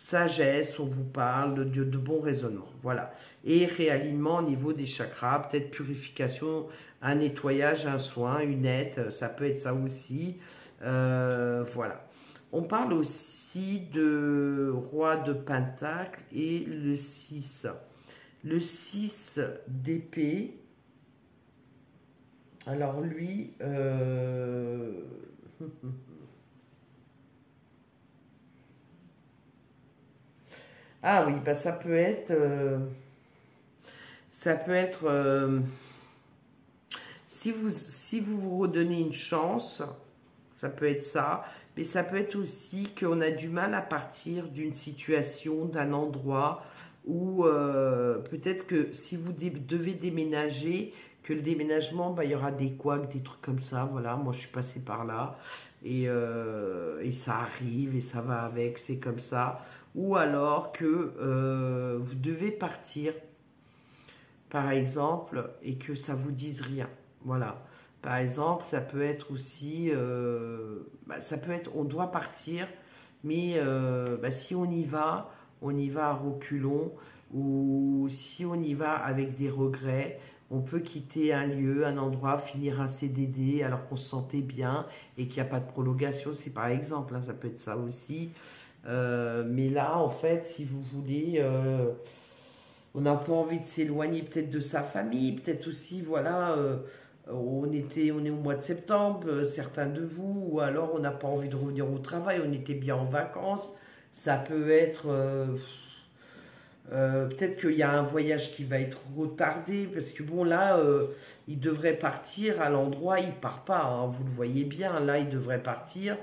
sagesse, on vous parle de, de, de bon raisonnement, voilà. Et réalignement au niveau des chakras, peut-être purification, un nettoyage, un soin, une aide, ça peut être ça aussi, euh, voilà. On parle aussi de roi de pentacle et le six. Le six d'épée, alors lui... Euh... Ah oui, bah ça peut être, euh, ça peut être, euh, si, vous, si vous vous redonnez une chance, ça peut être ça, mais ça peut être aussi qu'on a du mal à partir d'une situation, d'un endroit, où euh, peut-être que si vous dé- devez déménager, que le déménagement, bah, il y aura des couacs, des trucs comme ça, voilà, moi je suis passée par là, et, euh, et ça arrive, et ça va avec, c'est comme ça. Ou alors que euh, vous devez partir, par exemple, et que ça ne vous dise rien. Voilà. Par exemple, ça peut être aussi... Euh, bah, ça peut être, on doit partir, mais euh, bah, si on y va, on y va à reculons, ou si on y va avec des regrets, on peut quitter un lieu, un endroit, finir un C D D, alors qu'on se sentait bien, et qu'il n'y a pas de prolongation, c'est par exemple, hein, ça peut être ça aussi... Euh, mais là, en fait, si vous voulez, euh, on a un peu envie de s'éloigner peut-être de sa famille, peut-être aussi, voilà, euh, on, était, on est au mois de septembre, euh, certains de vous, ou alors on n'a pas envie de revenir au travail, on était bien en vacances, ça peut être, euh, Euh, peut-être qu'il y a un voyage qui va être retardé, parce que bon, là, euh, il devrait partir à l'endroit, il part pas, hein, vous le voyez bien, là, il devrait partir,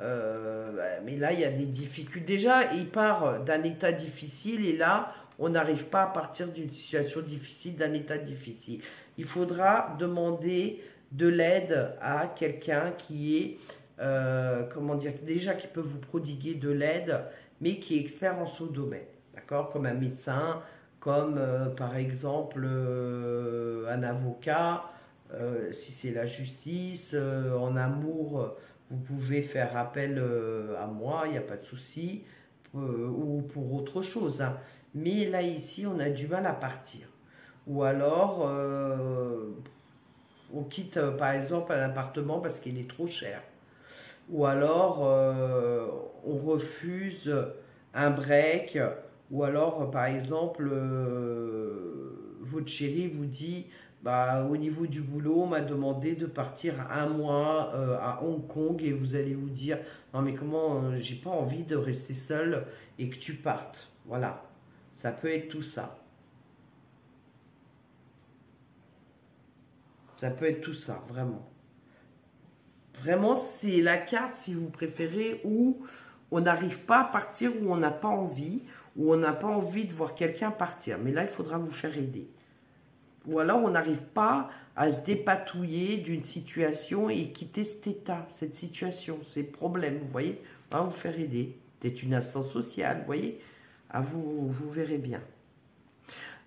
euh, mais là, il y a des difficultés déjà, et il part d'un état difficile, et là, on n'arrive pas à partir d'une situation difficile, d'un état difficile. Il faudra demander de l'aide à quelqu'un qui est, euh, comment dire, déjà qui peut vous prodiguer de l'aide, mais qui est expert en ce domaine. D'accord, comme un médecin, comme euh, par exemple euh, un avocat, euh, si c'est la justice, euh, en amour, vous pouvez faire appel euh, à moi, il n'y a pas de souci, euh, ou pour autre chose. Hein. Mais là, ici, on a du mal à partir. Ou alors, euh, on quitte euh, par exemple un appartement parce qu'il est trop cher. Ou alors, euh, on refuse un break. Ou alors, par exemple, euh, votre chéri vous dit, bah, au niveau du boulot, on m'a demandé de partir un mois euh, à Hong Kong, et vous allez vous dire, non mais comment, euh, j'ai pas envie de rester seule et que tu partes. Voilà, ça peut être tout ça. Ça peut être tout ça, vraiment. Vraiment, c'est la carte, si vous préférez, où on n'arrive pas à partir, où on n'a pas envie, où on n'a pas envie de voir quelqu'un partir. Mais là, il faudra vous faire aider. Ou alors, on n'arrive pas à se dépatouiller d'une situation et quitter cet état, cette situation, ces problèmes. Vous voyez, on va vous faire aider. C'est une instance sociale, vous voyez. Ah, vous, vous verrez bien.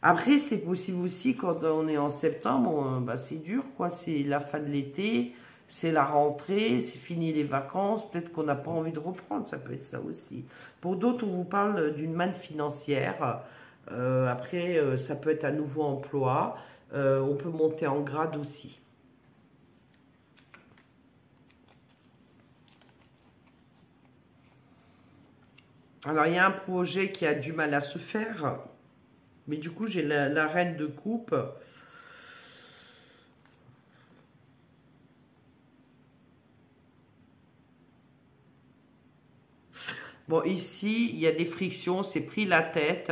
Après, c'est possible aussi, quand on est en septembre, on, bah, c'est dur, quoi. C'est la fin de l'été, c'est la rentrée, c'est fini les vacances, peut-être qu'on n'a pas envie de reprendre, ça peut être ça aussi. Pour d'autres, on vous parle d'une manne financière, euh, après euh, ça peut être un nouveau emploi, euh, on peut monter en grade aussi. Alors il y a un projet qui a du mal à se faire, mais du coup j'ai la, la reine de coupe. Bon, ici, il y a des frictions, c'est pris la tête.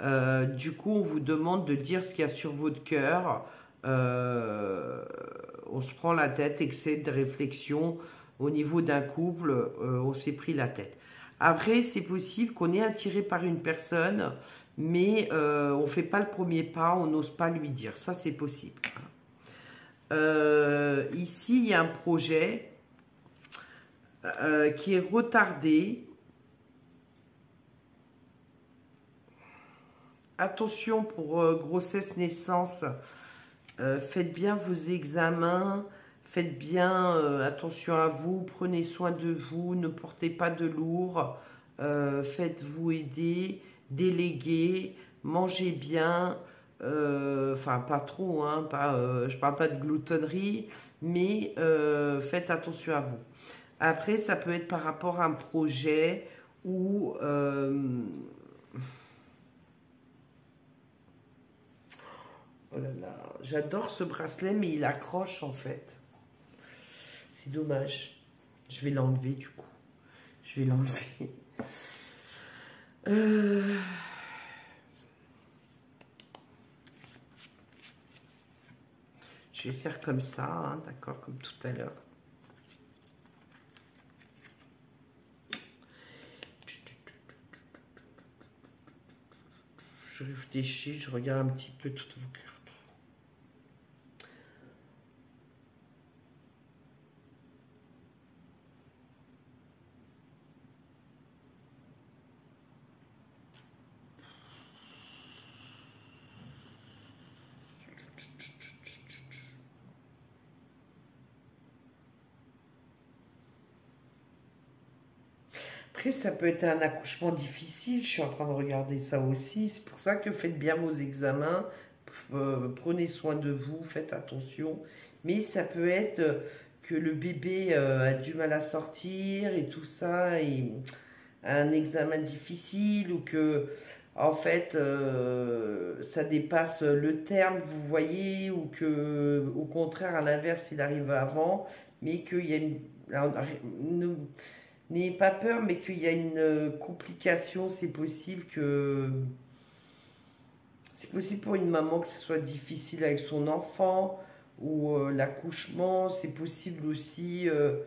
Euh, du coup, on vous demande de dire ce qu'il y a sur votre cœur. Euh, on se prend la tête, excès de réflexion. Au niveau d'un couple, euh, on s'est pris la tête. Après, c'est possible qu'on est attiré par une personne, mais euh, on ne fait pas le premier pas, on n'ose pas lui dire. Ça, c'est possible. Euh, ici, il y a un projet euh, qui est retardé. Attention pour euh, grossesse, naissance, euh, faites bien vos examens, faites bien euh, attention à vous, prenez soin de vous, ne portez pas de lourd, euh, faites-vous aider, déléguez, mangez bien, euh, enfin pas trop, hein, pas, euh, je ne parle pas de gloutonnerie, mais euh, faites attention à vous. Après, ça peut être par rapport à un projet où... Euh, oh là là, j'adore ce bracelet, mais il accroche en fait. C'est dommage. Je vais l'enlever du coup. Je vais l'enlever. Euh... Je vais faire comme ça, hein, d'accord, comme tout à l'heure. Je réfléchis, je regarde un petit peu toutes vos cartes. Après, ça peut être un accouchement difficile, je suis en train de regarder ça aussi, c'est pour ça que faites bien vos examens, euh, prenez soin de vous, faites attention, mais ça peut être que le bébé euh, a du mal à sortir et tout ça, et un examen difficile, ou que, en fait, euh, ça dépasse le terme, vous voyez, ou que, au contraire, à l'inverse, il arrive avant, mais qu'il y a une... une n'ayez pas peur, mais qu'il y a une complication, c'est possible que C'est possible pour une maman que ce soit difficile avec son enfant ou euh, l'accouchement. C'est possible aussi euh,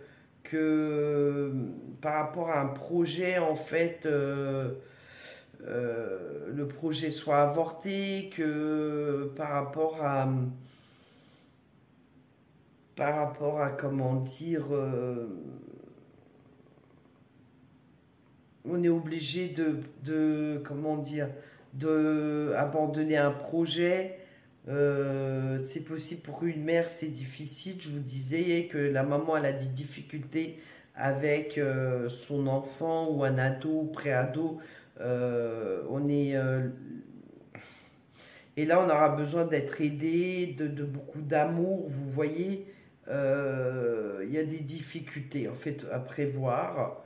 que par rapport à un projet, en fait, euh, euh, le projet soit avorté, que par rapport à... Par rapport à, comment dire... Euh, on est obligé de, de... Comment dire... de abandonner un projet, euh, c'est possible pour une mère, c'est difficile. Je vous disais que la maman, elle a des difficultés avec euh, son enfant ou un ado, pré-ado. Euh, on est euh, et là, on aura besoin d'être aidé, de, de beaucoup d'amour. Vous voyez, euh, y a des difficultés en fait à prévoir.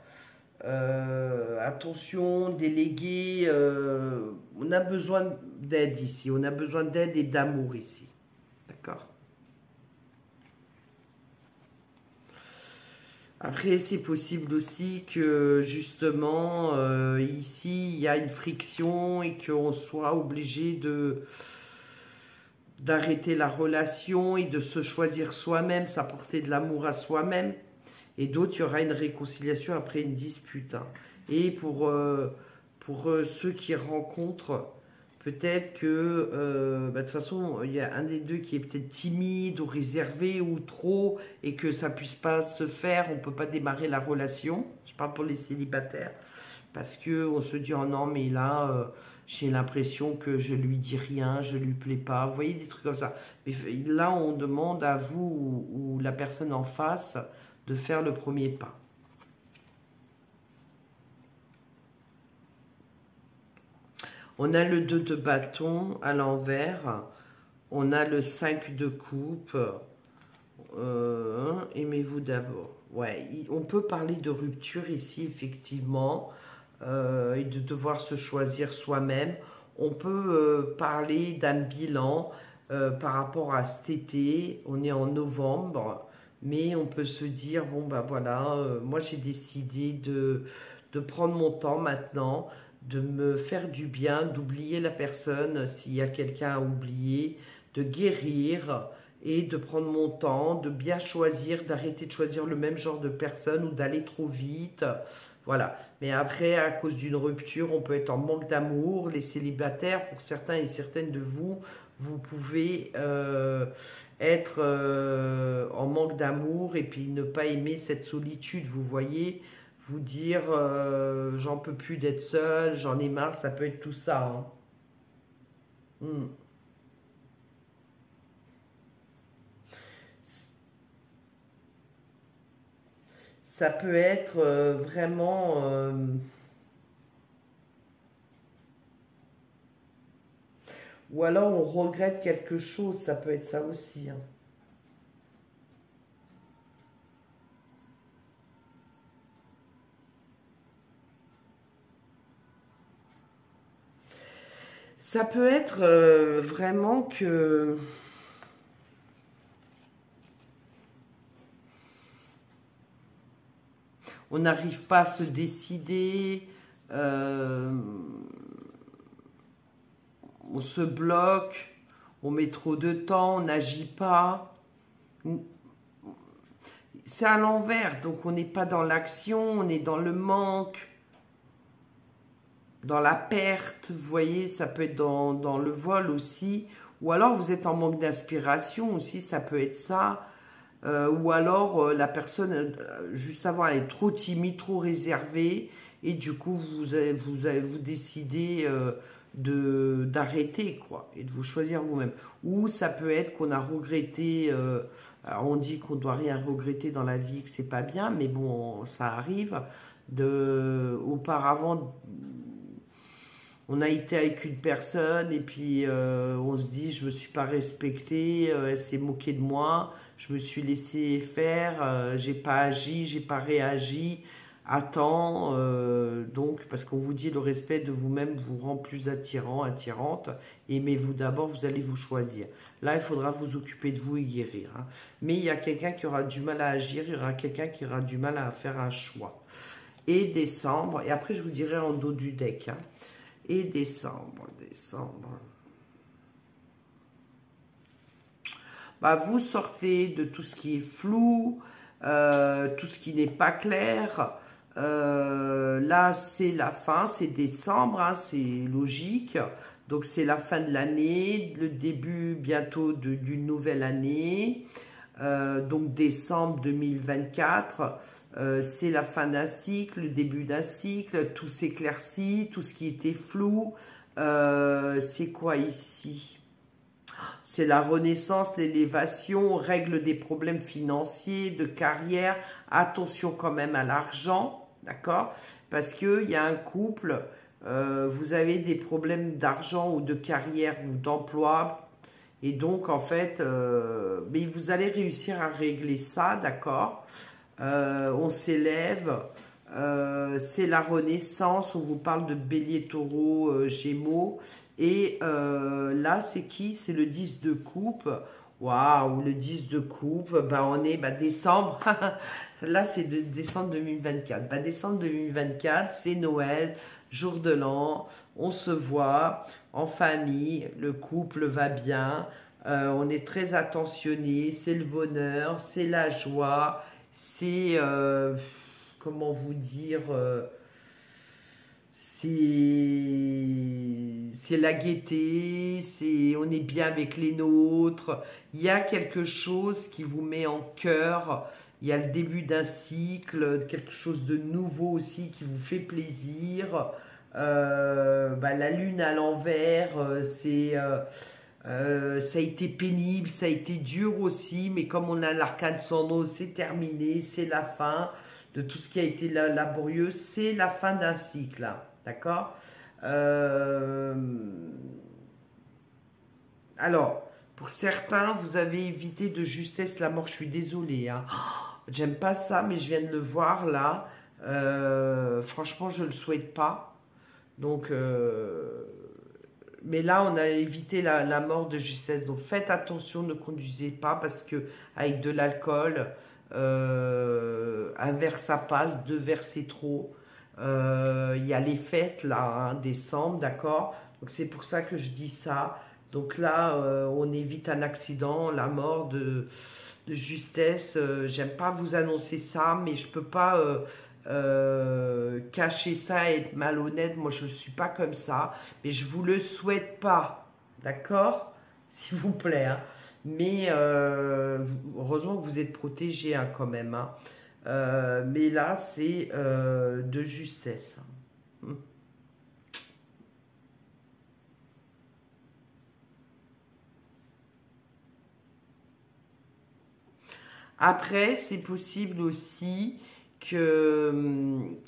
Euh, attention, déléguer, euh, on a besoin d'aide ici, on a besoin d'aide et d'amour ici, d'accord. Après, c'est possible aussi que, justement, euh, ici, il y a une friction et qu'on soit obligé de... d'arrêter la relation et de se choisir soi-même, s'apporter de l'amour à soi-même. Et d'autres, il y aura une réconciliation après une dispute. Et pour, euh, pour euh, ceux qui rencontrent, peut-être que, euh, bah, de toute façon, il y a un des deux qui est peut-être timide ou réservé ou trop, et que ça ne puisse pas se faire, on ne peut pas démarrer la relation. Je parle pour les célibataires, parce qu'on se dit, oh non, mais là, euh, j'ai l'impression que je ne lui dis rien, je ne lui plais pas. Vous voyez, des trucs comme ça. Mais là, on demande à vous ou, ou la personne en face de faire le premier pas. On a le deux de bâton à l'envers, on a le cinq de coupe, euh, aimez-vous d'abord. Ouais, on peut parler de rupture ici, effectivement, euh, et de devoir se choisir soi-même. On peut euh, parler d'un bilan euh, par rapport à cet été, on est en novembre. Mais on peut se dire, bon ben voilà, euh, moi j'ai décidé de, de prendre mon temps maintenant, de me faire du bien, d'oublier la personne s'il y a quelqu'un à oublier, de guérir et de prendre mon temps, de bien choisir, d'arrêter de choisir le même genre de personne ou d'aller trop vite. Voilà. Mais après, à cause d'une rupture, on peut être en manque d'amour. Les célibataires, pour certains et certaines de vous, vous pouvez euh, être euh, en manque d'amour et puis ne pas aimer cette solitude, vous voyez, vous dire euh, j'en peux plus d'être seul, j'en ai marre, ça peut être tout ça. Hein. Hmm. Ça peut être euh, vraiment... Euh, Ou alors on regrette quelque chose, ça peut être ça aussi. Hein. Ça peut être euh, vraiment que... On n'arrive pas à se décider... Euh... On se bloque, on met trop de temps, on n'agit pas. C'est à l'envers, donc on n'est pas dans l'action, on est dans le manque, dans la perte, vous voyez, ça peut être dans, dans le vol aussi. Ou alors vous êtes en manque d'inspiration aussi, ça peut être ça. Euh, ou alors euh, la personne, euh, juste avant, elle est trop timide, trop réservée, et du coup, vous avez, vous, avez, vous décidez... Euh, de d'arrêter quoi et de vous choisir vous-même. Ou ça peut être qu'on a regretté, euh, alors on dit qu'on doit rien regretter dans la vie, que c'est pas bien, mais bon, ça arrive. De auparavant, on a été avec une personne et puis euh, on se dit je me suis pas respectée, euh, elle s'est moquée de moi, je me suis laissé faire, euh, j'ai pas agi, j'ai pas réagi. Attends, euh, donc, parce qu'on vous dit le respect de vous-même vous rend plus attirant, attirante. Aimez-vous d'abord, vous allez vous choisir. Là, il faudra vous occuper de vous et guérir. Hein. Mais il y a quelqu'un qui aura du mal à agir, il y aura quelqu'un qui aura du mal à faire un choix. Et décembre, et après je vous dirai en dos du deck. Hein. Et décembre, décembre. bah, vous sortez de tout ce qui est flou, euh, tout ce qui n'est pas clair. Euh, là, c'est la fin, c'est décembre, hein, c'est logique. Donc, c'est la fin de l'année, le début bientôt d'une nouvelle année. Euh, donc, décembre deux mille vingt-quatre, euh, c'est la fin d'un cycle, le début d'un cycle. Tout s'éclaircit, tout ce qui était flou. Euh, c'est quoi ici? C'est la renaissance, l'élévation, règle des problèmes financiers, de carrière. Attention quand même à l'argent, d'accord? Parce qu'il y a un couple, euh, vous avez des problèmes d'argent ou de carrière ou d'emploi. Et donc, en fait, euh, mais vous allez réussir à régler ça, d'accord? euh, On s'élève. Euh, c'est la renaissance, on vous parle de bélier, taureau, euh, gémeaux, et euh, là c'est qui? C'est le dix de coupe. Waouh, le dix de coupe, bah, on est bah, décembre, là c'est de décembre deux mille vingt-quatre, bah, décembre deux mille vingt-quatre, c'est Noël, jour de l'an, on se voit en famille, le couple va bien, euh, on est très attentionné, c'est le bonheur, c'est la joie, c'est... Euh, comment vous dire, euh, c'est la gaieté, c'est on est bien avec les nôtres, il y a quelque chose qui vous met en cœur, il y a le début d'un cycle, quelque chose de nouveau aussi qui vous fait plaisir, euh, bah, la lune à l'envers, c'est... Euh, Euh, ça a été pénible, ça a été dur aussi, mais comme on a l'arcade sans os, c'est terminé, c'est la fin de tout ce qui a été laborieux, c'est la fin d'un cycle, hein, d'accord? euh... Alors, pour certains, vous avez évité de justesse la mort, je suis désolée, hein. Oh, j'aime pas ça, mais je viens de le voir là, euh, franchement, je le souhaite pas, donc... Euh... Mais là, on a évité la, la mort de justesse. Donc, faites attention, ne conduisez pas parce que avec de l'alcool, euh, un verre, ça passe, deux verres, c'est trop. Il euh, y a les fêtes, là, hein, décembre, d'accord? Donc, c'est pour ça que je dis ça. Donc là, euh, on évite un accident, la mort de, de justesse. Euh, J'aime pas vous annoncer ça, mais je peux pas... Euh, Euh, cacher ça, être malhonnête, moi je ne suis pas comme ça, mais je ne vous le souhaite pas, d'accord? S'il vous plaît, hein. Mais euh, heureusement que vous êtes protégés, hein, quand même, hein. Euh, mais là c'est euh, de justesse. Hum. Après c'est possible aussi Que,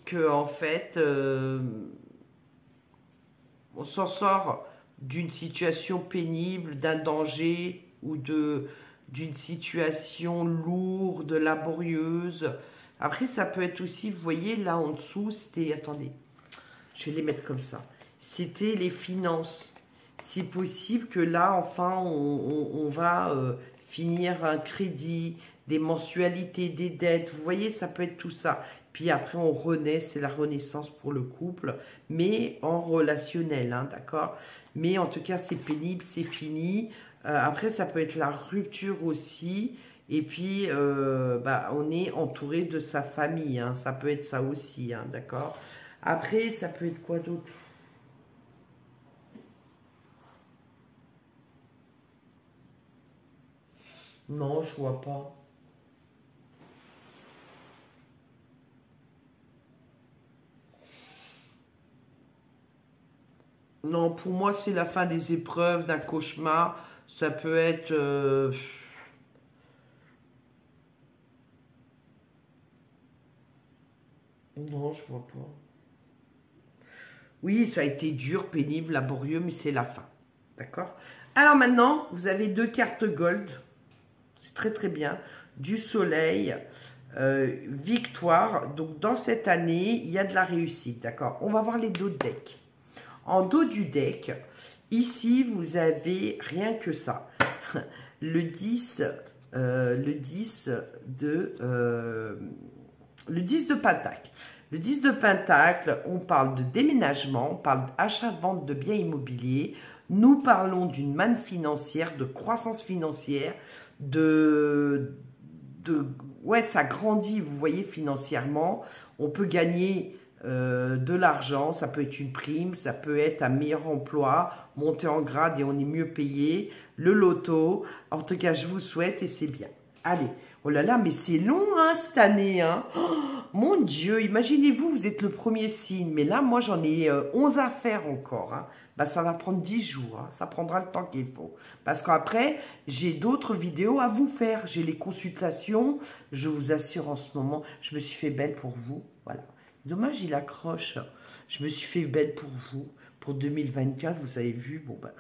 que, en fait, euh, on s'en sort d'une situation pénible, d'un danger ou de d'une situation lourde, laborieuse. Après, ça peut être aussi, vous voyez, là en dessous, c'était, attendez, je vais les mettre comme ça, c'était les finances. C'est possible que là, enfin, on, on, on va euh, finir un crédit, des mensualités, des dettes, vous voyez, ça peut être tout ça. Puis après, on renaît, c'est la renaissance pour le couple, mais en relationnel, hein, d'accord? Mais en tout cas, c'est pénible, c'est fini. Euh, après, ça peut être la rupture aussi. Et puis, euh, bah, on est entouré de sa famille, hein, ça peut être ça aussi, hein, d'accord? Après, ça peut être quoi d'autre? Non, je vois pas. Non, pour moi, c'est la fin des épreuves, d'un cauchemar. Ça peut être... Euh... Non, je vois pas. Oui, ça a été dur, pénible, laborieux, mais c'est la fin. D'accord? Alors maintenant, vous avez deux cartes gold. C'est très, très bien. Du soleil, euh, victoire. Donc, dans cette année, il y a de la réussite. D'accord? On va voir les deux decks. En dos du deck, ici, vous avez rien que ça. Le dix, euh, le dix de... Euh, le dix de Pentacle. Le dix de Pentacle, on parle de déménagement, on parle d'achat-vente de biens immobiliers. Nous parlons d'une manne financière, de croissance financière, de, de ouais, ça grandit, vous voyez, financièrement. On peut gagner euh, de l'argent, ça peut être une prime, ça peut être un meilleur emploi, monter en grade et on est mieux payé, le loto. En tout cas, je vous souhaite et c'est bien. Allez, oh là là, mais c'est long hein, cette année. Hein. Oh, mon Dieu, imaginez-vous, vous êtes le premier signe. Mais là, moi, j'en ai euh, onze à faire encore. Hein. Bah, ça va prendre dix jours. Hein. Ça prendra le temps qu'il faut. Parce qu'après, j'ai d'autres vidéos à vous faire. J'ai les consultations. Je vous assure, en ce moment, je me suis fait belle pour vous. Voilà. Dommage, il accroche. Je me suis fait belle pour vous. Pour deux mille vingt-quatre, vous avez vu, bon ben... Bah,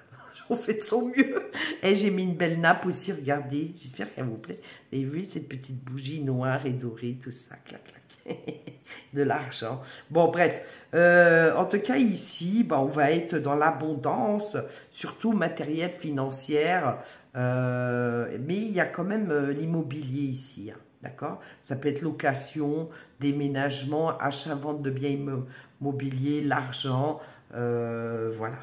on fait de son mieux. Et j'ai mis une belle nappe aussi, regardez. J'espère qu'elle vous plaît. Vous avez vu cette petite bougie noire et dorée, tout ça, clac, clac. De l'argent. Bon, bref. Euh, en tout cas, ici, bah, on va être dans l'abondance, surtout matérielle, financière. Euh, mais il y a quand même euh, l'immobilier ici, hein, d'accord? Ça peut être location, déménagement, achat-vente de biens immobiliers, l'argent, euh, voilà.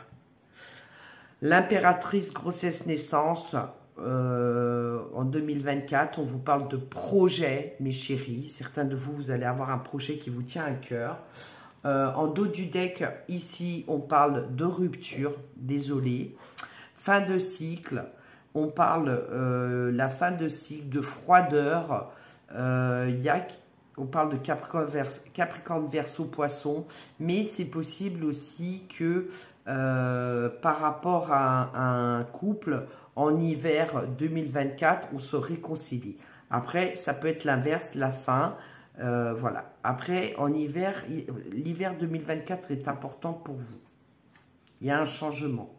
L'impératrice grossesse-naissance euh, en deux mille vingt-quatre, on vous parle de projet, mes chéris. Certains de vous, vous allez avoir un projet qui vous tient à cœur. Euh, en dos du deck, ici, on parle de rupture, désolé. Fin de cycle, on parle euh, la fin de cycle, de froideur. Euh, y a, on parle de Capricorne, Verseau, Capricorne, Verseau, Poisson, mais c'est possible aussi que... Euh, par rapport à, à un couple, en hiver deux mille vingt-quatre, on se réconcilie. Après, ça peut être l'inverse, la fin, euh, voilà. Après, en hiver, l'hiver deux mille vingt-quatre est important pour vous. Il y a un changement,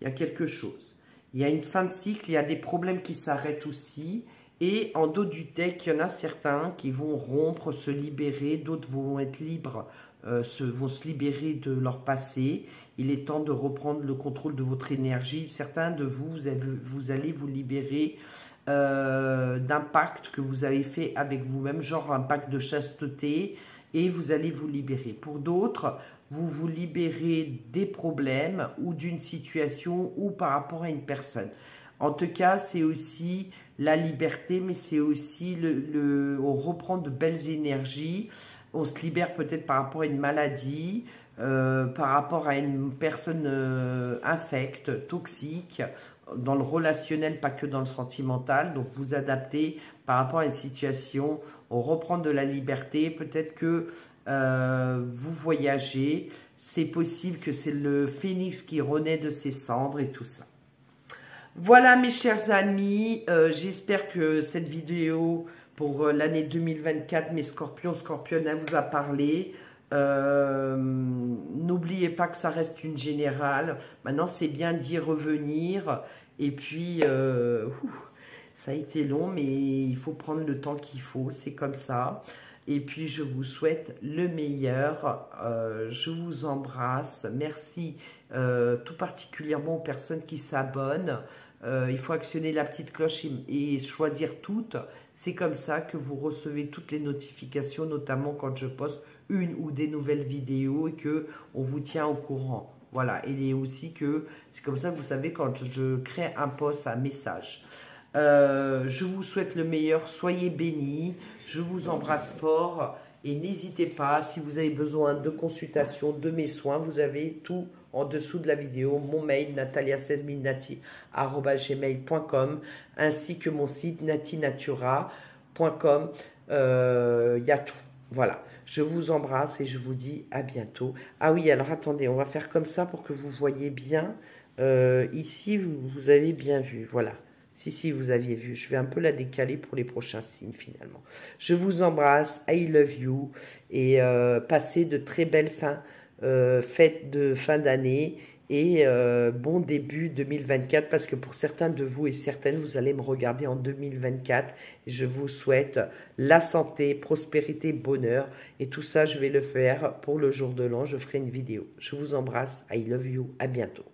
il y a quelque chose. Il y a une fin de cycle, il y a des problèmes qui s'arrêtent aussi. Et en dos du deck, il y en a certains qui vont rompre, se libérer, d'autres vont être libres, euh, se, vont se libérer de leur passé. Il est temps de reprendre le contrôle de votre énergie. Certains de vous, vous, avez, vous allez vous libérer euh, d'un pacte que vous avez fait avec vous-même, genre un pacte de chasteté, et vous allez vous libérer. Pour d'autres, vous vous libérez des problèmes ou d'une situation ou par rapport à une personne. En tout cas, c'est aussi la liberté, mais c'est aussi, le, le, on reprend de belles énergies. On se libère peut-être par rapport à une maladie, Euh, par rapport à une personne euh, infecte, toxique, dans le relationnel, pas que dans le sentimental. Donc, vous adaptez par rapport à une situation, on reprend de la liberté. Peut-être que euh, vous voyagez, c'est possible que c'est le phénix qui renaît de ses cendres et tout ça. Voilà, mes chers amis, euh, j'espère que cette vidéo pour euh, l'année deux mille vingt-quatre, mes scorpions, scorpionnes, vous a parlé. Euh, n'oubliez pas que ça reste une générale. Maintenant, c'est bien d'y revenir. Et puis, euh, ouf, ça a été long, mais il faut prendre le temps qu'il faut. C'est comme ça. Et puis, je vous souhaite le meilleur. Euh, je vous embrasse. Merci euh, tout particulièrement aux personnes qui s'abonnent. Euh, il faut actionner la petite cloche et, et choisir toutes. C'est comme ça que vous recevez toutes les notifications, notamment quand je poste une ou des nouvelles vidéos et que on vous tient au courant. Voilà, et aussi que c'est comme ça que vous savez quand je crée un post, un message. Euh, je vous souhaite le meilleur, soyez bénis, je vous embrasse fort et n'hésitez pas, si vous avez besoin de consultation, de mes soins, vous avez tout en dessous de la vidéo, mon mail natalia un six mille nati arobase gmail point com ainsi que mon site nati natura point com, euh, y a tout. Voilà, je vous embrasse et je vous dis à bientôt. Ah oui, alors attendez, on va faire comme ça pour que vous voyez bien. Euh, ici, vous, vous avez bien vu, voilà. Si, si, vous aviez vu. Je vais un peu la décaler pour les prochains signes, finalement. Je vous embrasse, I love you. Et euh, passez de très belles fins, euh, fêtes de fin d'année. Et euh, bon début deux mille vingt-quatre, parce que pour certains de vous et certaines, vous allez me regarder en deux mille vingt-quatre. Je vous souhaite la santé, prospérité, bonheur. Et tout ça, je vais le faire pour le jour de l'an. Je ferai une vidéo. Je vous embrasse. I love you. À bientôt.